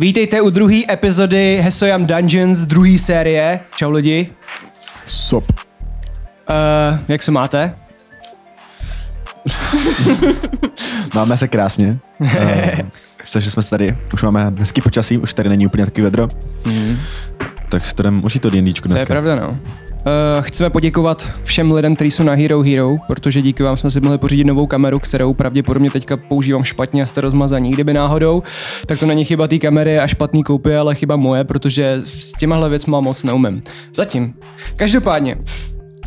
Vítejte u druhé epizody Hesoyam Dungeons, druhé série. Čau lidi. Sup. Jak se máte? Máme se krásně. Že jsme tady, už máme hezký počasí, už tady není úplně takový vedro. Tak si to jdeme určitě D&Dčku dneska. To je pravda, no. Chceme poděkovat všem lidem, kteří jsou na Hero Hero, protože díky vám jsme si mohli pořídit novou kameru, kterou pravděpodobně teďka používám špatně a jste rozmazaní. Kdyby náhodou, tak to není chyba té kamery a špatný koupě, ale chyba moje, protože s těmahle věcma moc neumím. Zatím. Každopádně,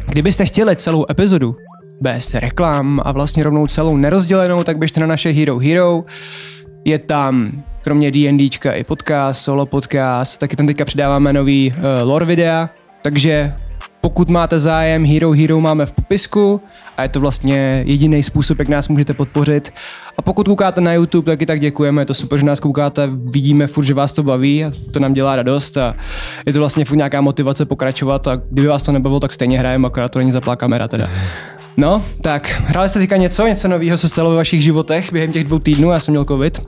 kdybyste chtěli celou epizodu bez reklam a vlastně rovnou celou nerozdělenou, tak běžte na naše Hero Hero. Je tam kromě D&Dčka i podcast, solo podcast, taky tam teďka přidáváme nový lore videa, takže pokud máte zájem, Hero Hero máme v popisku a je to vlastně jediný způsob, jak nás můžete podpořit. A pokud koukáte na YouTube, tak i tak děkujeme, je to super, že nás koukáte, vidíme furt, že vás to baví a to nám dělá radost a je to vlastně furt nějaká motivace pokračovat a kdyby vás to nebavilo, tak stejně hrajeme, akorát to není zaplá kamera teda. No, tak, hráli jste říkat něco nového se stalo ve vašich životech během těch 2 týdnů, já jsem měl covid.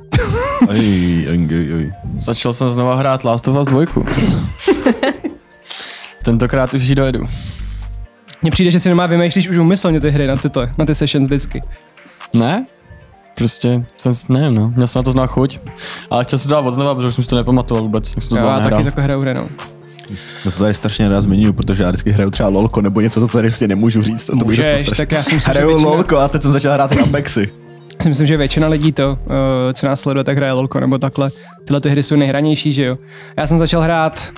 Začal jsem znova hrát Last of Us 2. Tentokrát už ji dojedu. Mně přijde, že si nemá vymýšlíš už umyslně ty hry na ty sessions vždycky. Ne? Prostě jsem, nevím no, měl jsem na to znal chuť, ale chtěl se dát od znova, protože jsem si to nepamatoval vůbec, jak jsem to já taky takové hra no. Já to tady strašně rád zmiňuji, protože já vždycky hraju třeba lolko nebo něco, to tady vlastně nemůžu říct. To můžeš, tak já jsem si hraju většina... lolko a teď jsem začal hrát Apexy. Já si myslím, že většina lidí to, co nás sleduje, tak hraje lolko nebo takhle. Tyhle ty hry jsou nejhranější, že jo. Já jsem začal hrát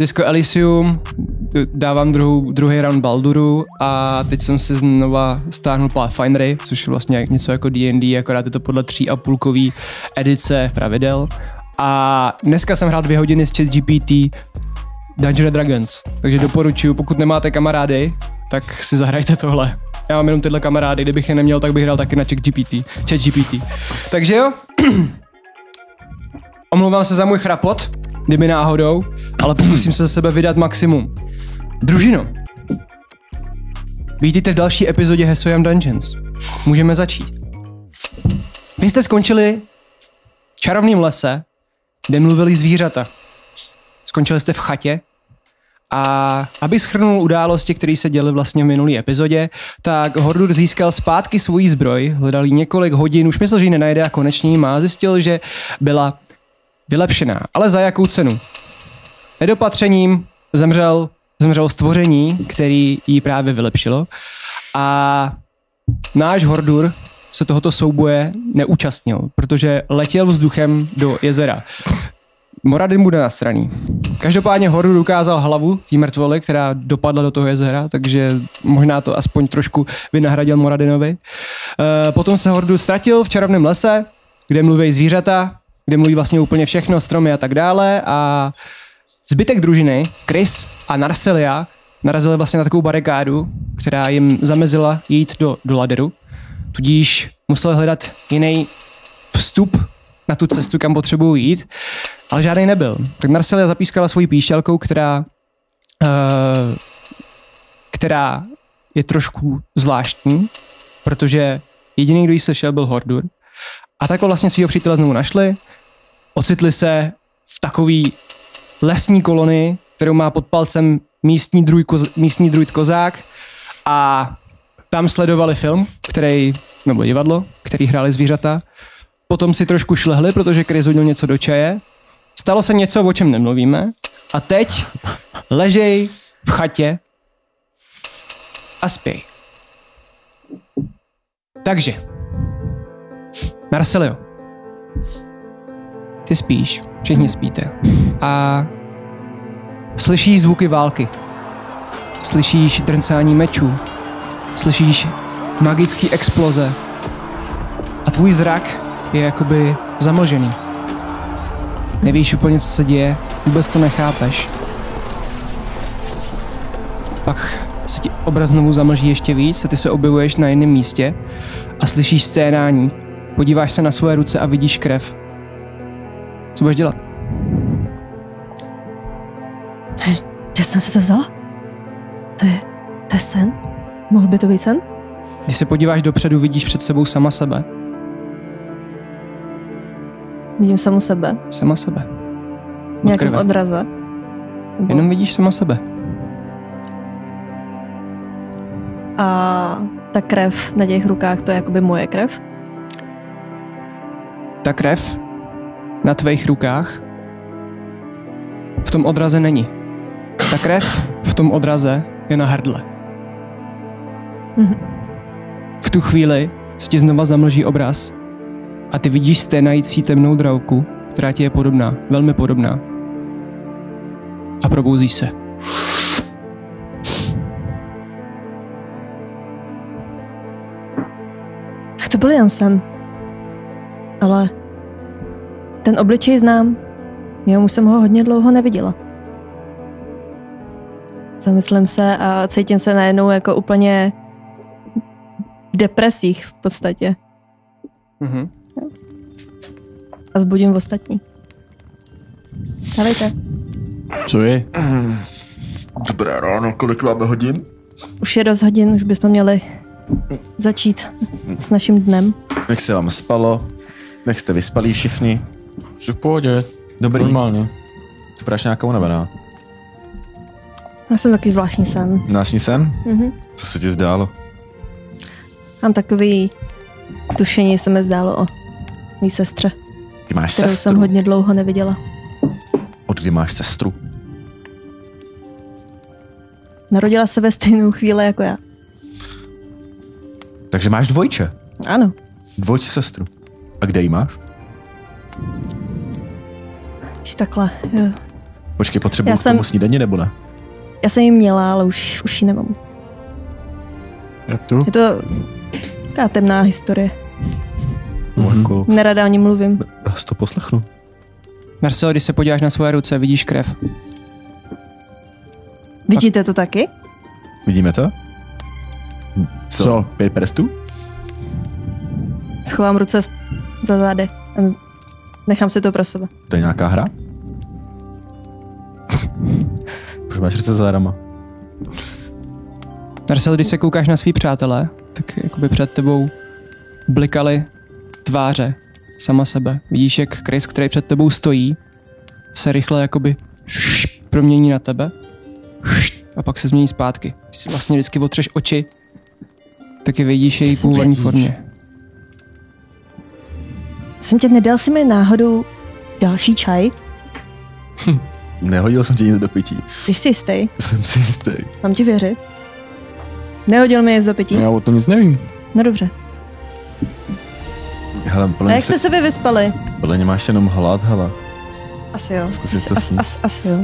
Disco Elysium, dávám druhý round Balduru a teď jsem si znova stáhnul Pathfindery, což je vlastně něco jako D&D, akorát je to podle 3,5 edice pravidel. A dneska jsem hrál 2 hodiny s ChatGPT Dungeons & Dragons, takže doporučuju, pokud nemáte kamarády, tak si zahrajte tohle. Já mám jenom tyhle kamarády, kdybych je neměl, tak bych hrál taky na ChatGPT. Takže jo, omlouvám se za můj chrapot, kdyby náhodou, ale pokusím se ze sebe vydat maximum. Družino, vítejte v další epizodě Hesoyam Dungeons. Můžeme začít. Vy jste skončili v čarovném lese, kde mluvili zvířata. Skončili jste v chatě a aby shrnul události, které se děly vlastně v minulý epizodě, tak Hordur získal zpátky svůj zbroj, hledal ji několik hodin, už myslel, že ji nenajde a konečně ji má, zjistil, že byla vylepšená, ale za jakou cenu? Nedopatřením zemřelo stvoření, který ji právě vylepšilo a náš Hordur se tohoto souboje neúčastnil, protože letěl vzduchem do jezera. Moradin bude nasraný. Každopádně Hordur ukázal hlavu té mrtvoly, která dopadla do toho jezera, takže možná to aspoň trošku vynahradil Moradinovi. Potom se Hordur ztratil v čarovném lese, kde mluví zvířata, kde mluví vlastně úplně všechno, stromy a tak dále a zbytek družiny, Criss a Narcelia, narazili vlastně na takovou barikádu, která jim zamezila jít do laderu, tudíž museli hledat jiný vstup na tu cestu, kam potřebují jít. Ale žádný nebyl. Tak Narcelia zapískala svojí píšťalkou, která je trošku zvláštní, protože jediný, kdo jí slyšel, byl Hordur. A takhle vlastně svého přítele znovu našli. Ocitli se v takové lesní kolonii, kterou má pod palcem místní druid Kozák. A tam sledovali film, nebo divadlo, který hráli zvířata. Potom si trošku šlehli, protože Criss hodil něco do čaje. Stalo se něco, o čem nemluvíme a teď ležej v chatě a spěj. Takže, Narcelio, ty spíš, všichni spíte a slyšíš zvuky války, slyšíš drncání mečů, slyšíš magické exploze a tvůj zrak je jakoby zamlžený. Nevíš úplně, co se děje, vůbec to nechápeš. Pak se ti obraz znovu zamlží ještě víc a ty se objevuješ na jiném místě a slyšíš scénání. Podíváš se na svoje ruce a vidíš krev. Co budeš dělat? Že jsem si to vzala? To je sen? Mohl by to být sen? Když se podíváš dopředu, vidíš před sebou sama sebe. Vidím samu sebe. Sama sebe. V nějakém odraze. Jenom vidíš sama sebe. A ta krev na těch rukách, to je jakoby moje krev? Ta krev na tvých rukách v tom odraze není. Ta krev v tom odraze je na hrdle. Mhm. V tu chvíli se ti znova zamlží obraz a ty vidíš sténající temnou draku, která ti je podobná, velmi podobná. A probouzíš se. Tak to byl jen sen. Ale ten obličej znám. Já už jsem ho hodně dlouho neviděla. Zamyslím se a cítím se najednou jako úplně v depresích v podstatě. Mhm. A zbudím ostatní. Dávejte. Co je? Dobré ráno, kolik máme hodin? Už je dost hodin, už bychom měli začít s naším dnem. Jak se vám spalo? Jak jste vyspalí všichni? V pohodě. Dobrý. Normálně. To práš nějaká unavená. Já jsem taky zvláštní sen. Zvláštní sen? Mhm. Co se ti zdálo? Mám takový tušení, se mi zdálo o mý sestře. Ty máš kterou sestru? Jsem hodně dlouho neviděla. Od kdy máš sestru? Narodila se ve stejnou chvíli jako já. Takže máš dvojče? Ano. Dvojče sestru. A kde ji máš? Když takhle. Jo. Počkej, potřebuji k tomu snídani, nebo ne? Já jsem ji měla, ale už ji nemám. Je to taková temná historie. Mm-hmm. Nerada o ní mluvím. Já si to poslechnu. Marcelo, když se podíváš na svoje ruce, vidíš krev. Vidíte to taky? Vidíme to? Co? 5 prstů? Schovám ruce za zády. Nechám si to pro sebe. To je nějaká hra? Proč máš ruce za zádama? Marcelo, když se koukáš na svý přátelé, tak jakoby před tebou blikali tváře sama sebe. Vidíš, jak Criss, který před tebou stojí, se rychle jakoby promění na tebe a pak se změní zpátky. Když si vlastně vždycky otřeš oči, taky vidíš její původní formě. Jsem tě, nedal si mi náhodou další čaj? Nehodil jsem ti nic do pití. Jsi si jistý? Jsem si jistý. Mám ti věřit? Nehodil mi nic do pití? Já o tom nic nevím. No dobře. Hele, a jak jste se vy vyspali? Podle mě máš jenom hlad, hele. Asi jo. Asi jo.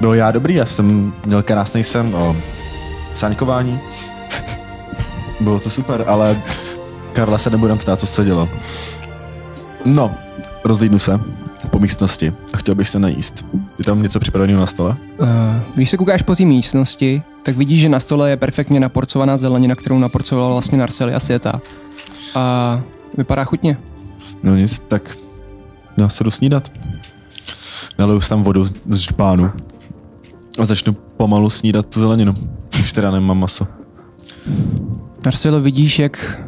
No já dobrý, já jsem měl krásný sen o sáňkování. Bylo to super, ale Karla se nebudem ptát, co se dělo. No, rozlídnu se po místnosti a chtěl bych se najíst. Je tam něco připraveného na stole? Když se koukáš po té místnosti, tak vidíš, že na stole je perfektně naporcovaná zelenina, kterou naporcovala vlastně Narcelia Světa. A vypadá chutně. No nic, tak já se jdu snídat. Naliju tam vodu z žbánu a začnu pomalu snídat tu zeleninu. Už teda nemám maso. Narcelo, vidíš, jak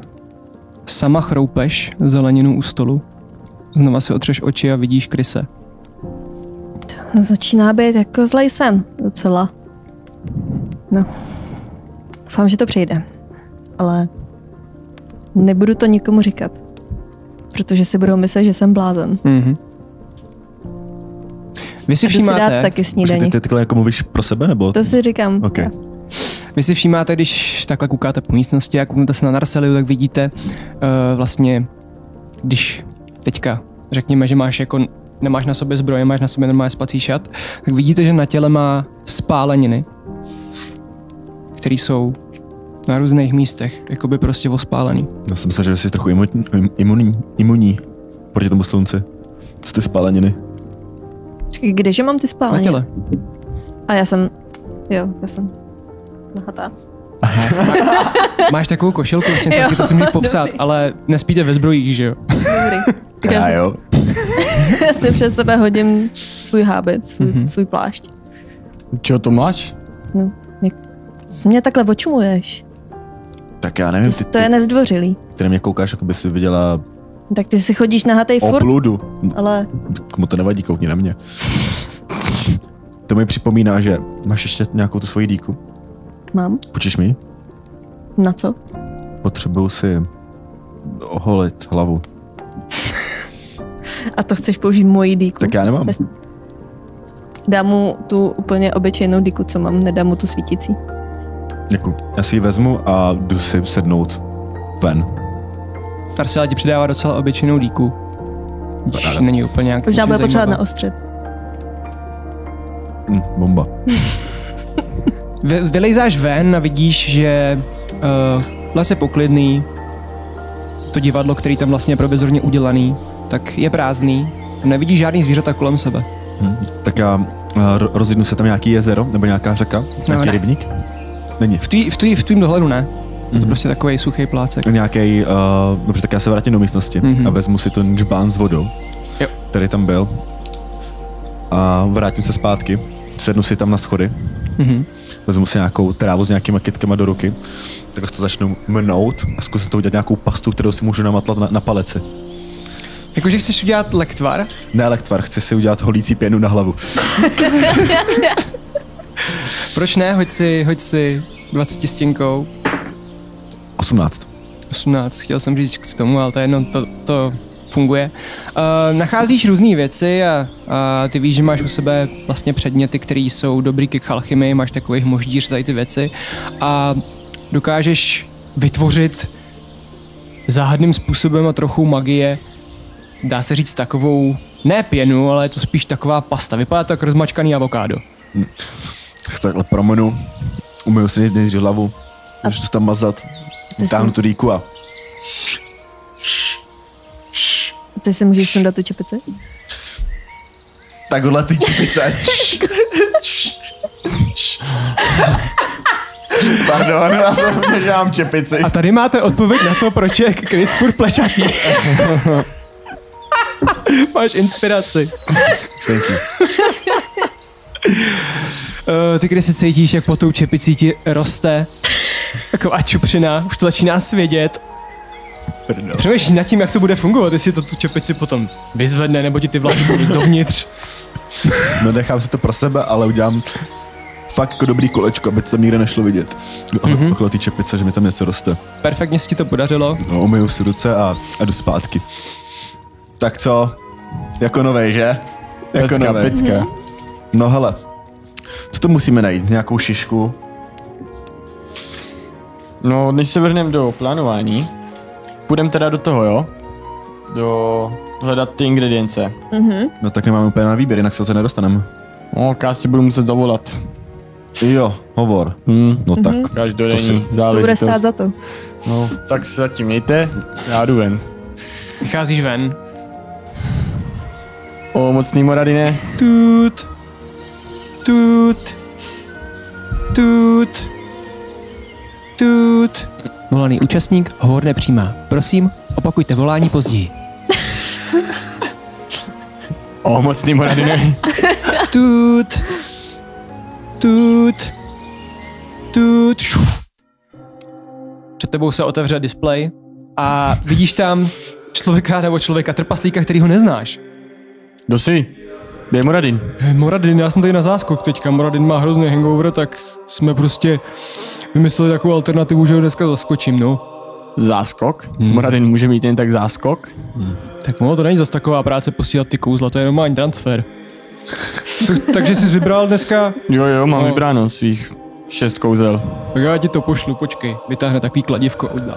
sama chroupeš zeleninu u stolu. Znova si otřeš oči a vidíš Crisse. To začíná být jako zlej sen docela. No. Doufám, že to přejde. Ale nebudu to nikomu říkat. Protože si budou myslet, že jsem blázen. Mm-hmm. Vy si všímáte... taky snídaní. Ty takhle jako mluvíš pro sebe, nebo? To si říkám. Okay. Ja. Vy si všímáte, když takhle koukáte po místnosti a kouknete se na Narceliu, tak vidíte vlastně, když teďka řekněme, že máš jako, nemáš na sobě zbroje, máš na sobě normální spací šat, tak vidíte, že na těle má spáleniny, které jsou na různých místech, jakoby prostě ospálený. Já jsem myslel, že jsi trochu imunní proti tomu slunci. Z ty spáleniny. Kdeže mám ty spáleniny? Na těle. A já jsem, jo, já jsem nahatá. Máš takovou košilku, vlastně celky, to si můžu popsat, dobrý. Ale nespíte ve zbrojích, že jo? Dobrý. Já jo. Já si před sebe hodím svůj hábit, svůj plášť. Čeho to máš? No, co mě takhle očumuješ? Tak já nevím. To je nezdvořilý. Ty na mě koukáš, jako by si viděla Tak ty si chodíš nahatej furt. Obludu. Ale... Komu to nevadí, koukni na mě. To mi připomíná, že máš ještě nějakou tu svoji dýku. Mám. Půjčíš mi? Na co? Potřebuju si oholit hlavu. A to chceš použít moji dýku? Tak já nemám. Dám mu tu úplně obyčejnou dýku, co mám, nedám mu tu svítící. Děkuji. Já si ji vezmu a jdu si sednout ven. Narcelia ti přidává docela obyčejnou dýku. Není úplně nějak zajímavá. Možná bude potřebovat naostřit. Bomba. Vylejzáš ven a vidíš, že les je poklidný. To divadlo, který tam vlastně je provizorně udělaný, tak je prázdný. Nevidíš žádný zvířata kolem sebe. Tak já rozjednu se tam nějaký jezero nebo nějaká řeka, nějaký rybník? Není. V tvým dohledu ne. Je to prostě takový suchý plácek. Nějaký, dobře, tak já se vrátím do místnosti a vezmu si ten džbán s vodou, jo, který tam byl. A vrátím se zpátky, sednu si tam na schody, vezmu si nějakou trávu s nějakýma kytkama do ruky, takhle to začnu mnout a zkusím to udělat nějakou pastu, kterou si můžu namatlat na paleci. Jakože chceš udělat lektvar? Ne lektvar, chci si udělat holící pěnu na hlavu. Proč ne? Hoď si 20 stěnkou. 18. 18, chtěl jsem říct k tomu, ale to jedno, to funguje. Nacházíš různé věci a ty víš, že máš u sebe vlastně předměty, které jsou dobrý k alchymii, máš takových moždíř, tady ty věci a dokážeš vytvořit záhadným způsobem a trochu magie, dá se říct takovou, ne pěnu, ale je to spíš taková pasta, vypadá to jak rozmačkaný avokádo. Takhle promenu, umyju si nejdřív hlavu, můžu to tam mazat, vytáhnu tu dýku a... Ty si můžeš sundat tu čepici? Takhle ty čepice. Pardon, já jsem nežívám čepici. A tady máte odpověď na to, proč je Criss furt plečatý. Máš inspiraci. Thank you. Ty, když se cítíš, jak po tou čepicí ti roste taková čupřina, už to začíná svědět. Přemýšlíš nad tím, jak to bude fungovat, jestli to tu čepici potom vyzvedne, nebo ti ty vlasy budou dovnitř. No, nechám si to pro sebe, ale udělám fakt jako dobrý kolečko, aby to tam nikde nešlo vidět. Okolo té čepice, že mi tam něco roste. Perfektně si ti to podařilo. No, umyju si ruce a jdu zpátky. Tak co? Jako novej, že? Jako novej. No hele, co to musíme najít? Nějakou šišku? No, než se vrhneme do plánování, půjdeme teda do toho, jo? Do... hledat ty ingredience. No tak nemáme úplně na výběr, jinak se to nedostaneme. No, si budu muset zavolat. Jo, hovor. No tak. Každodenní záležitost. To bude stát za to. No, tak se zatím mějte, já jdu ven. Vycházíš ven. O, mocný Moradine. Tut. Tut. Tut. Tut. Volaný účastník hovor nepřijímá. Prosím, opakujte volání později. O, mocný Moradine. Tut. Tut. Tut. Před tebou se otevře displej a vidíš tam člověka, trpaslíka, který ho neznáš. Kdo jsi? Kde je Moradin? Moradin, já jsem tady na záskok teďka. Moradin má hrozný hangover, tak jsme prostě vymysleli takovou alternativu, že ho dneska zaskočím, no. Záskok? Moradin může mít jen tak záskok? Tak ono to není zase taková práce posílat ty kouzla, to je normální transfer. Takže jsi vybral dneska? Jo, mám vybráno svých 6 kouzel. Tak já ti to pošlu, počkej. Vytáhne takový kladivko a udělá.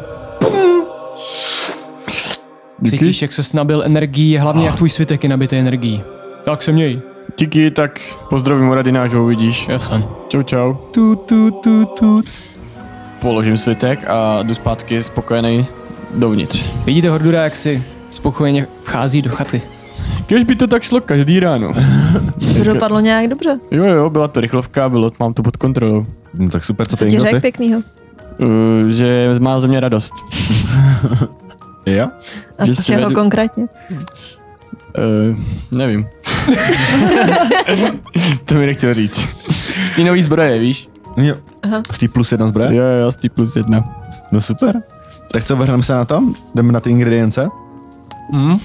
Cítíš, jak se nabil energií, hlavně jak tvůj svitek je nabitý energií. Tak se měj. Díky, tak pozdravím Moradina, že ho uvidíš. Jasně. Čau. Tut. Položím svitek a jdu zpátky spokojený dovnitř. Vidíte Hordura, jak si spokojeně vchází do chaty. Když by to tak šlo každý ráno. To dopadlo nějak dobře. Jo, byla to rychlovka, mám to pod kontrolou. No, tak super, co ti řekl pěknýho? Že má ze mě radost. Jo? A z čeho konkrétně? Nevím. To mi nechtěl říct. Z té nový zbroje, víš? Jo. Aha. Z té +1 zbroje? Jo, z té +1. No super. Tak co, vrhneme se na to? Jdeme na ty ingredience? Mm.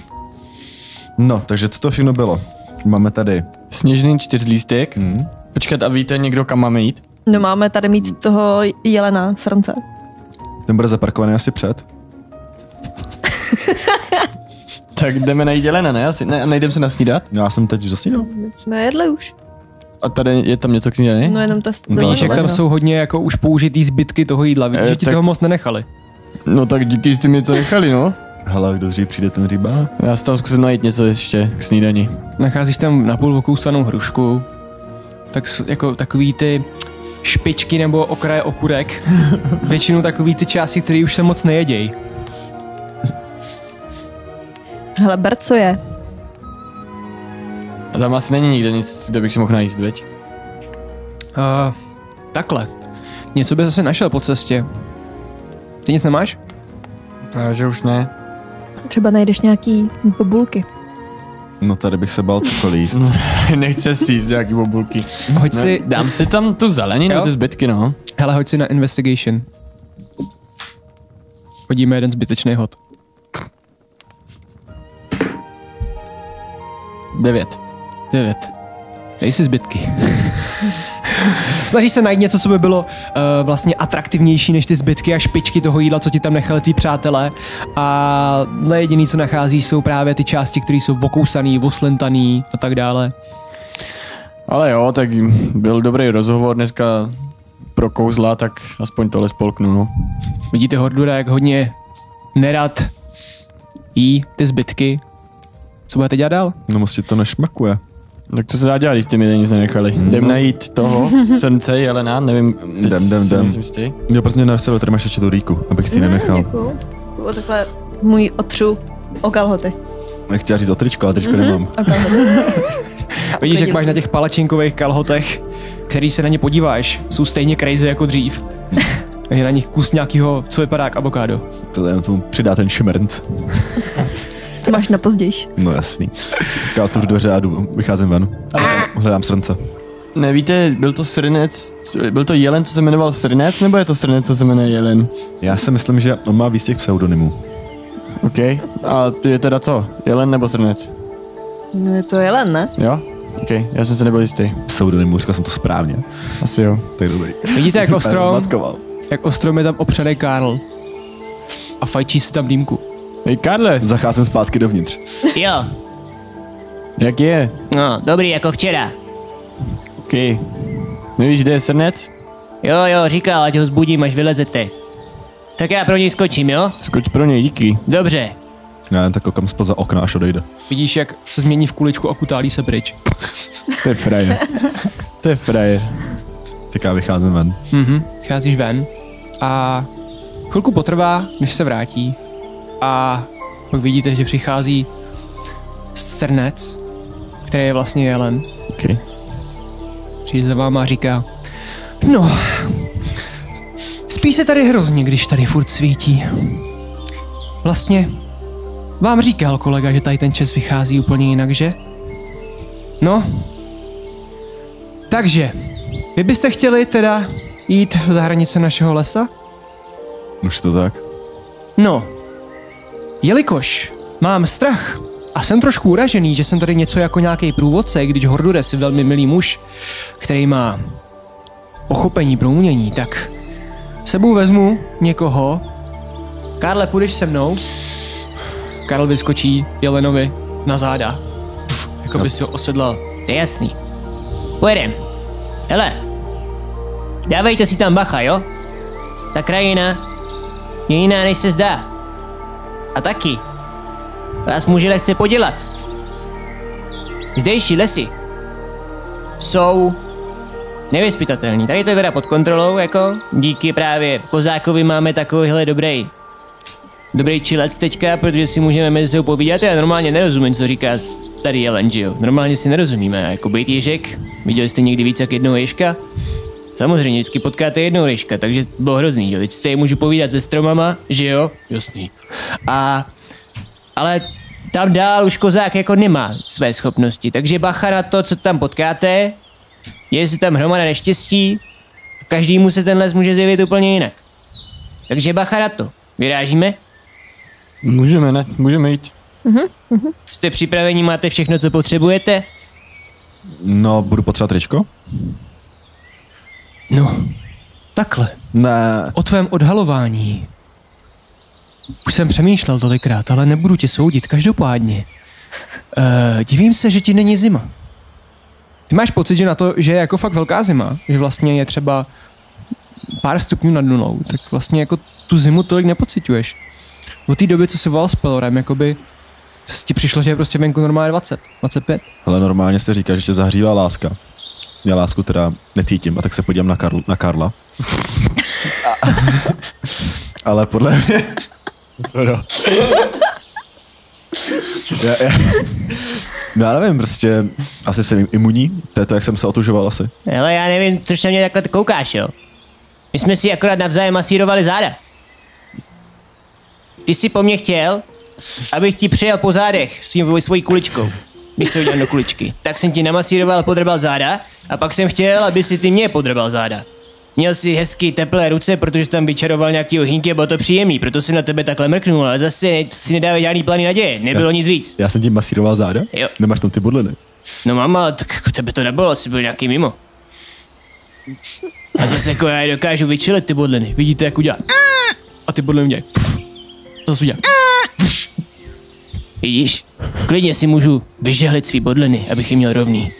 No, takže co to všechno bylo? Máme tady... Sněžný čtyřlístek. Mm. Počkat, a víte někdo, kam máme jít? No, máme tady mít toho jelena srnce. Ten bude zaparkovaný asi před. Tak jdeme najít jelena, ne? Asi, ne, nejdem se nasnídat? Já jsem teď už zasnídal. Jsme jedli už. A tady je tam něco k snídani? No, jenom ta víš, jak tam jsou hodně jako už použitý zbytky toho jídla, že ti tak... toho moc nenechali. No tak díky, že jste mi něco nechali, no. Hele, kdo dřív přijde, ten říba? Já si tam zkusím najít něco ještě k snídani. Nacházíš tam napůl okousanou hrušku, tak jako takový ty špičky nebo okraje okurek. Většinou takový ty části, které už se moc nejedějí. Hele, ber, co je? A tam asi není nikde nic, kde bych si mohl najíst, veď? Takhle. Něco bys zase našel po cestě. Ty nic nemáš? Že už ne. Třeba najdeš nějaký bobulky. No tady bych se bál cokoliv jíst. Nechce si jíst nějaký bobulky. Hoď no, si... Dám si tam tu zeleninu, ty zbytky, no. Hele, hoď si na investigation. Hodíme jeden zbytečný hod. 9. Dej si zbytky. Snažíš se najít něco, co by bylo vlastně atraktivnější než ty zbytky a špičky toho jídla, co ti tam nechali tví přátelé. A jediné, co nacházíš, jsou právě ty části, které jsou okousaný, oslentaný a tak dále. Ale jo, tak byl dobrý rozhovor dneska pro kouzla, tak aspoň tohle spolknu. No. Vidíte Hordura, jak hodně nerad jí ty zbytky. Co budete dělat dál? No moc ti to nešmakuje. Tak co se dá dělat, když ty mi nic nenechali? Jdem najít toho srnce jelena, nevím, teď jdem. Jo, prostě Narcelo, tady máš ještě tu rýku, abych si ji nenechal. Děkuju. To bylo takhle můj otřu o kalhoty. Nechtěla říct o tričko, ale tričko nemám. Vidíš, jak máš na těch palačinkových kalhotech, který se na ně podíváš, jsou stejně crazy jako dřív. Takže na nich kus nějakýho, co vypadá jak avokádo. To tomu přidá ten šmrnc. To máš na pozdějiš. No jasný. Já to už do řádu, vycházím ven. Hledám srnce. Nevíte, byl to jelen, co se jmenoval srnec, nebo je to srnec, co se jmenuje jelen? Já si myslím, že on má víc těch pseudonymů. OK. A ty je teda co? Jelen nebo srnec? No je to jelen, ne? Jo? OK, já jsem se nebyl jistý. Pseudonymů, říkal jsem to správně. Asi jo. Tak dobrý. Vidíte, jak ostrom je tam opřený Karl. A fajčí si tam dýmku. Hej, Karle. Zacházím zpátky dovnitř. Jo. Jak je? No, dobrý, jako včera. OK. Nevíš, kde je srnec? Jo, říkal, ať ho zbudím, až vylezete. Tak já pro něj skočím, jo? Skoč pro něj, díky. Dobře. Já tak koukám spoza okna, až odejde. Vidíš, jak se změní v kuličku a kutálí se pryč. To je frajer. Tak já vycházím ven. Vycházíš ven. A chvilku potrvá, než se vrátí. A pak vidíte, že přichází srnec, který je vlastně jelen. Okay. Přijde za váma a říká, no, spí se tady hrozně, když tady furt svítí. Vlastně vám říkal kolega, že tady ten čas vychází úplně jinak, že? No, takže, vy byste chtěli teda jít za hranice našeho lesa? Už to tak. No. Jelikož mám strach a jsem trošku uražený, že jsem tady něco jako nějaký průvodce, když Hordure si velmi milý muž, který má pochopení pro umění, tak sebou vezmu někoho. Karle, půjdeš se mnou? Karl vyskočí jelenovi na záda. Jako by si ho osedlal. To je jasný. Pojedem. Hele, dávejte si tam bacha, jo? Ta krajina je jiná, než se zdá. A taky vás může lehce podělat. Zdejší lesy jsou nevyzpytatelní. Tady to je teda pod kontrolou, jako díky právě Kozákovi máme takovýhle dobrý čilec teďka, protože si můžeme mezi sebou povídat. Já normálně nerozumím, co říká tady jelen, že jo. Normálně si nerozumíme, jako být ježek. Viděli jste někdy víc jak jednoho ježka? Samozřejmě, vždycky potkáte jednoho ježka, takže bylo hrozný, jo. Teď se můžu povídat se stromama, že jo? Jasný. Ale tam dál už kozák jako nemá své schopnosti, takže bacha na to, co tam potkáte. Je si tam hromada neštěstí, každému se ten les může zjevit úplně jinak. Takže bacha na to. Vyrážíme? Můžeme jít. Jste připraveni, máte všechno, co potřebujete? No, budu potřebovat tričko? No, takhle. Ne. O tvém odhalování. Už jsem přemýšlel tolikrát, ale nebudu tě soudit. Každopádně. Divím se, že ti není zima. Ty máš pocit, že na to, že je jako fakt velká zima, že vlastně je třeba pár stupňů nad nulou, tak vlastně jako tu zimu tolik nepociťuješ. Od té doby, co jsi volal s Pelorem, jakoby ti přišlo, že je prostě venku normálně 20, 25. Ale normálně se říká, že tě zahřívá láska. Já lásku teda necítím, a tak se podívám na, Karla. Ale podle mě... já nevím, prostě asi jsem imunní, to je to, jak jsem se otužoval asi. Hele, já nevím, což na mě takhle koukáš, jo. My jsme si akorát navzájem masírovali záda. Ty jsi po mně chtěl, abych ti přijel po zádech svojí kuličkou, když se udělám do kuličky. Tak jsem ti namasíroval a podrbal záda a pak jsem chtěl, aby si ty mě podrbal záda. Měl si hezky teplé ruce, protože jsi tam vyčaroval nějaký ohýnky, bylo to příjemný, proto jsem na tebe takhle mrknul, ale zase si nedává žádný plány naděje, nebylo nic víc. Já jsem ti masíroval záda? Jo. Nemáš tam ty bodliny? No mám, ale tak jako tebe to nebylo, jsi byl nějaký mimo. A zase jako já je dokážu vyčilit ty bodliny, vidíte jak udělá. A ty bodliny udělají. To zase udělá. Vidíš, klidně si můžu vyžehlit svý bodliny, abych jim měl rovný.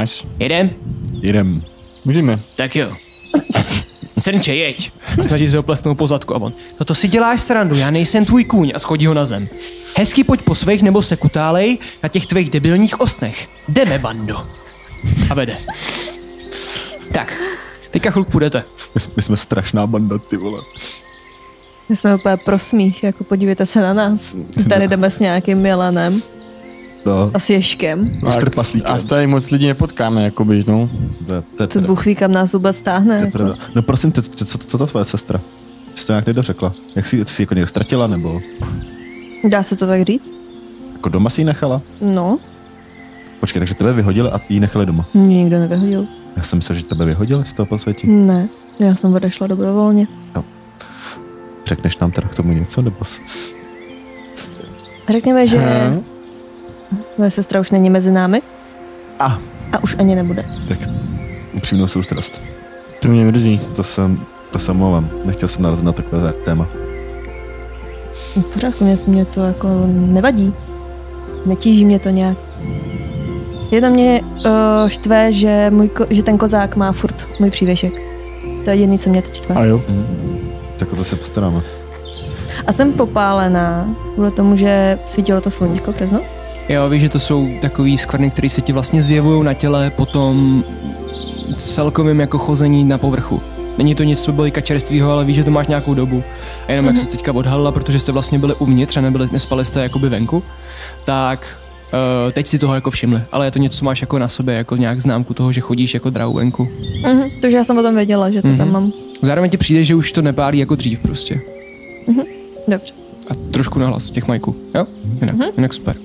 Nice. Jedem? Jedem. Můžeme. Tak jo. Srnče, jeď. Snaží se ho plesnout po zadku a on. No to si děláš srandu, já nejsem tvůj kůň a schodí ho na zem. Hezky pojď po svých nebo se kutálej na těch tvých debilních osnech. Jdeme, bando. A vede. Tak, teďka chvilku půjdete. My jsme strašná banda, ty vole. My jsme úplně pro smích, jako podívejte se na nás. Tady jdeme s nějakým Milanem. No. A s Ježkem. A s trpaslíkem. A tady moc lidí nepotkáme, jako běž, no. To Bůh ví, kam nás vůbec táhne. Jako. No prosím, co ta tvoje sestra? Jsi to nějak nedořekla? Jak jsi jako někdo ztratila, nebo? Dá se to tak říct? Jako doma si ji nechala? No. Počkej, takže tebe vyhodili a ji nechali doma? Mě nikdo nevyhodil. Já jsem myslel, že tebe vyhodili z toho posvětí. Ne, já jsem odešla dobrovolně. No. Řekneš nám teda k tomu něco, nebo? Řekněme, že... Moje sestra už není mezi námi. A už ani nebude. Tak upřímnou soustrast. To mě mrzí. To jsem mluvám. Nechtěl jsem narazit na takové téma. Pořád mě to jako nevadí. Netíží mě to nějak. Jenom mě štve, že ten kozák má furt můj přívěšek. To je jediný, co mě teď štve. A jo. Tak o to se postaráme. A jsem popálená, kvůli tomu, že svítilo to sluníčko přes noc? Jo, víš, že to jsou takový skvrny, které se ti vlastně zjevují na těle po tom celkovém jako chození na povrchu. Není to nic, co bylo čerstvýho, ale víš, že to máš nějakou dobu. A jenom jak se teďka odhalila, protože jste vlastně byli uvnitř a nespali jste jakoby venku, tak teď si toho jako všimli. Ale je to něco, co máš jako na sobě, jako nějak známku toho, že chodíš jako drahu venku. Takže já jsem o tom věděla, že to tam mám. Zároveň ti přijde, že už to nepálí jako dřív prostě. Dobře. A trošku nahlas těch majků, jo? Jinak super.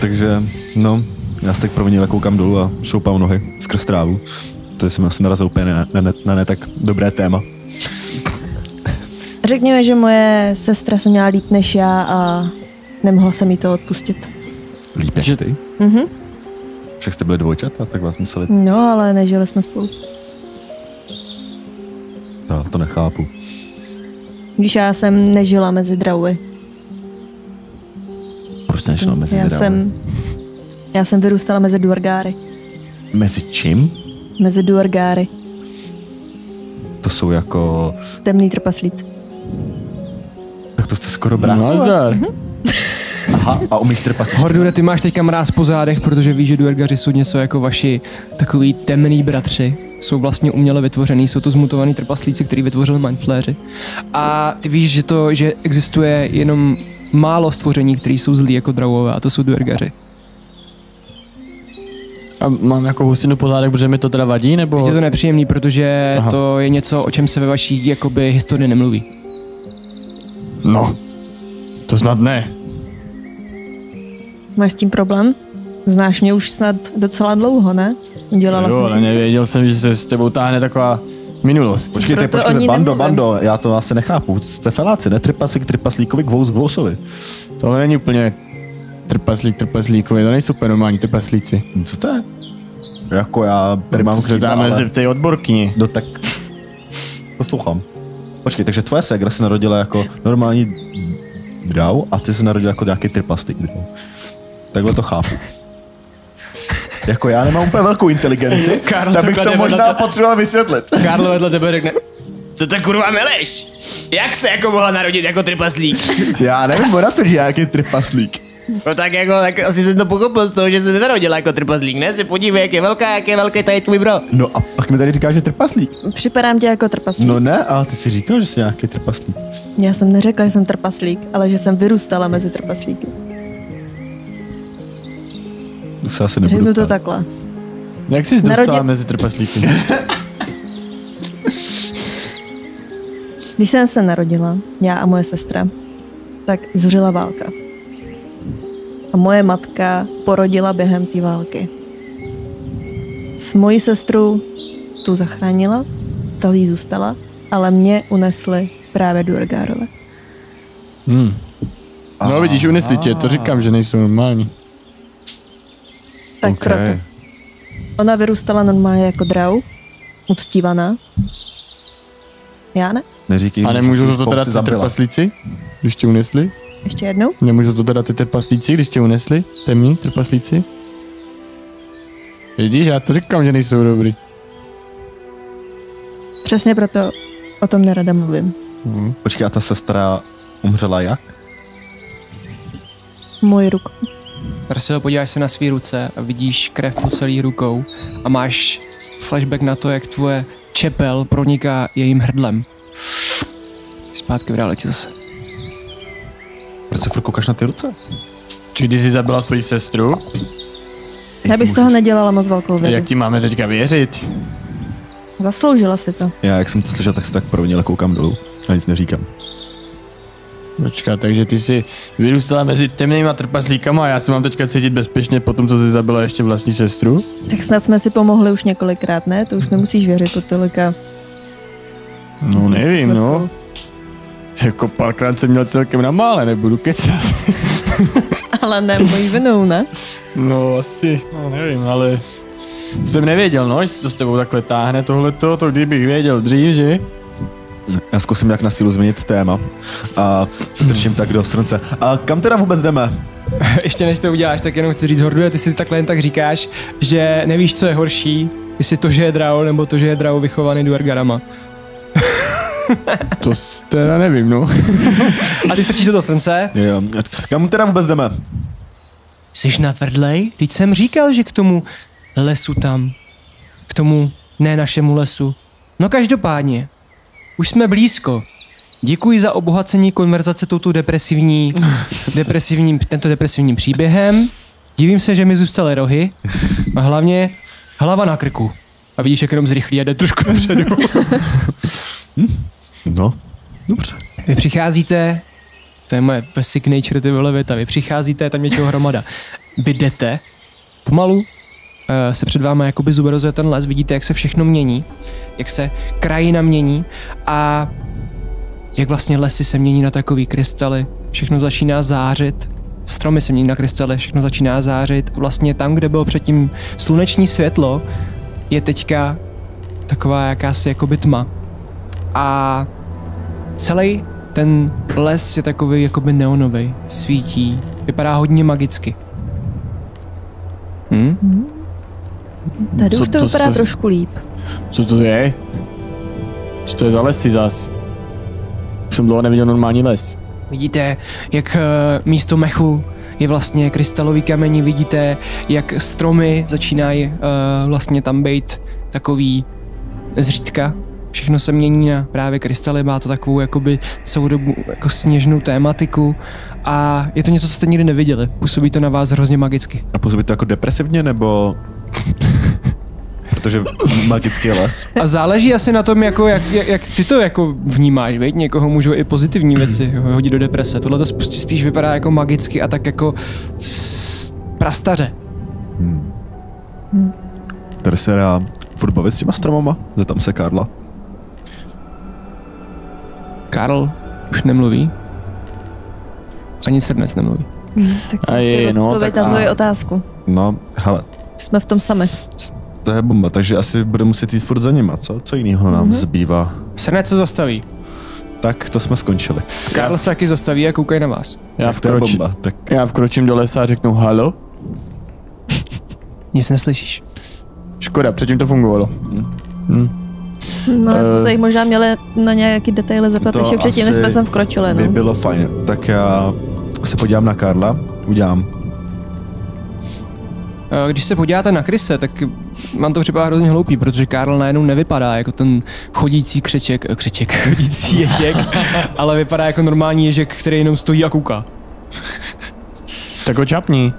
Takže, no, já se tak provinile koukám dolů a šoupám nohy skrz trávu. To jsem asi narazil úplně na ne tak dobré téma. Řekněme, že moje sestra se měla líp než já a nemohla jsem jí to odpustit. Líp než ty? Však jste byli dvojčata, tak vás museli... No, ale nežili jsme spolu. To nechápu. Když já jsem nežila mezi draugy. Proč nežila mezi draugy? Já jsem vyrůstala mezi duergáry. Mezi čím? Mezi duergáry. To jsou jako... Temný trpaslík. Tak to jste skoro bráchové. Aha, a umíš trpaslík. Hordure, ty máš teďka mráz po zádech, protože víš, že duergaři jsou něco jako vaši takový temný bratři. Jsou vlastně uměle vytvořený, jsou to zmutovaný trpaslíci, který vytvořili mindfláři. A ty víš, že existuje jenom málo stvoření, které jsou zlí jako drauhové, a to jsou duergaři. A mám jako hustinu po zádech, protože mi to teda vadí, nebo? Je to nepříjemný, protože to je něco, o čem se ve vaší jakoby historii nemluví. No, to snad ne. Máš s tím problém? Znáš mě už snad docela dlouho, ne? Jo, ale nevěděl jsem, že se s tebou táhne taková minulost. Počkejte, bando, já to asi nechápu. Jste feláci, ne? Trpaslík, trpaslíkovi, kvous, kvousovi. Tohle není úplně trpaslík, trpaslíkovi, to nejsou úplně normální trpaslíci. Co to je? Jako já tady mám křídla, ale... Zeptej odborkyni. No tak... Poslouchám. Počkej, takže tvoje ségra se narodila jako normální drau a ty se narodila jako nějaký trpaslík. Takhle to chápu. Jako já nemám úplně velkou inteligenci, tak bych to možná potřeboval vysvětlit. Karlo vedle tebe řekne, co to kurva meleš? Jak se jako mohla narodit jako trpaslík? Já nevím, Moradin, že nějaký trpaslík. No tak jako, tak asi se to pochopil z toho, že se nenarodila jako trpaslík, ne? Se podívej, jak je velká, to je tvůj bro. No a pak mi tady říkáš, že trpaslík. Připadám tě jako trpaslík. No ne, ale ty si říkal, že jsi nějaký trpaslík. Já jsem neřekla, že jsem trpaslík, ale že jsem vyrůstala mezi trpaslíky. Se asi nebudu řeknu to ptát. Takhle. Jak jsi dostala mezi trpaslíky? Když jsem se narodila, já a moje sestra, tak zuřila válka. A moje matka porodila během té války. S mojí sestru tu zachránila, ta jí zůstala, ale mě unesli právě duergárové. Hmm. No vidíš, unesli tě, to říkám, že nejsou normální. Tak okay. Proto. Ona vyrůstala normálně jako drau, uctívaná. Já ne? Neříkej, a nemůžu to teda ty trpaslíci, když tě unesli? Ještě jednou? Nemůžu to teda ty trpaslíci, když tě unesli? Temní trpaslíci? Vidíš, já to říkám, že nejsou dobrý. Přesně proto o tom nerada mluvím. Hmm. Počkej, a ta sestra umřela jak? Mojí rukou. Narcelo, podíváš se na svý ruce a vidíš krev po celý rukou a máš flashback na to, jak tvoje čepel proniká jejím hrdlem. Zpátky vrátila ti zase. Proč se furt koukáš na ty ruce? Či když jsi zabila svoji sestru? Já bych z toho nedělala moc velkou vědu. Jak ti máme teďka věřit? Zasloužila si to. Já, jak jsem to slyšel, tak se tak provinile koukám dolů a nic neříkám. Počká, takže ty jsi vyrůstala mezi temnýma trpaslíkama a já se mám teďka cítit bezpečně po tom, co jsi zabila ještě vlastní sestru? Tak snad jsme si pomohli už několikrát, ne? To už nemusíš věřit po tolika. No nevím, no. Jako párkrát jsem měl celkem na mále, nebudu kecat. Ale ne, mojí vinou, ne? No asi, no nevím, ale... Jsem nevěděl, no, jestli to s tebou takhle táhne tohleto, to kdybych věděl dřív, že? Já zkusím jak na sílu změnit téma a strčím tak do srnce. A kam teda vůbec jdeme? Ještě než to uděláš, tak jenom chci říct, Hordure, ty si takhle jen tak říkáš, že nevíš, co je horší, jestli to, že je drau, nebo to, že je drau vychovaný duergarama. To teda nevím, no. A ty strčíš do toho srnce? Jo. Kam teda vůbec jdeme? Jsi natvrdlej? Teď jsem říkal, že k tomu lesu tam. K tomu ne našemu lesu. No každopádně. Už jsme blízko. Děkuji za obohacení konverzace touto depresivním příběhem. Divím se, že mi zůstaly rohy. A hlavně hlava na krku. A vidíš, jak jenom zrychlí a jde trošku dopředu. No, dobře. Vy přicházíte, to je moje signature, ty vole věta, vy přicházíte, tam něčeho hromada. Vy jdete, pomalu se před váma jakoby zuberozuje ten les, vidíte, jak se všechno mění, jak se krajina mění a jak vlastně lesy se mění na takový krystaly, všechno začíná zářit, stromy se mění na krystaly, všechno začíná zářit, vlastně tam, kde bylo předtím sluneční světlo, je teďka taková jakási jakoby tma. A celý ten les je takový jakoby neonovej, svítí, vypadá hodně magicky. Hm? Tady už to vypadá trošku líp. Co to je? Co to je za lesy zas? Už jsem dlouho neviděl normální les. Vidíte, jak místo mechu je vlastně krystalový kamení, vidíte, jak stromy začínají vlastně tam být takový zřídka. Všechno se mění na právě krystaly, má to takovou jakoby celou dobu jako sněžnou tématiku a je to něco, co jste nikdy neviděli. Působí to na vás hrozně magicky. A působí to jako depresivně, nebo... Protože magický les. A záleží asi na tom, jako, jak ty to jako vnímáš, viď? Někoho můžou i pozitivní věci hodit do deprese. Tohle to spíš vypadá jako magicky a tak jako prastaře. Tady se dá furt bavit s těma stromama, zeptám se Karla. Karl už nemluví. Ani Srnec nemluví. Tak to je, no, tak na moji otázku. No, hele. Jsme v tom sami. To je bomba, takže asi bude muset jít furt za nima, co? Co jiného nám zbývá? Srnec se zastaví. Tak, to jsme skončili. Karl se taky zastaví a koukají na vás. Já vkročím do lesa a řeknu halo. Nic neslyšíš. Škoda, předtím to fungovalo. No, jsme se jich možná měli na nějaký detaily zeptat ještě předtím, než jsme sem vkročili. To by bylo fajn. Tak já se podívám na Karla, udělám. Když se podíváte na Kryse, tak mám to připadá hrozně hloupý, protože Karl najednou nevypadá jako ten chodící chodící ježek, ale vypadá jako normální ježek, který jenom stojí a kouká. Tak ho čapni.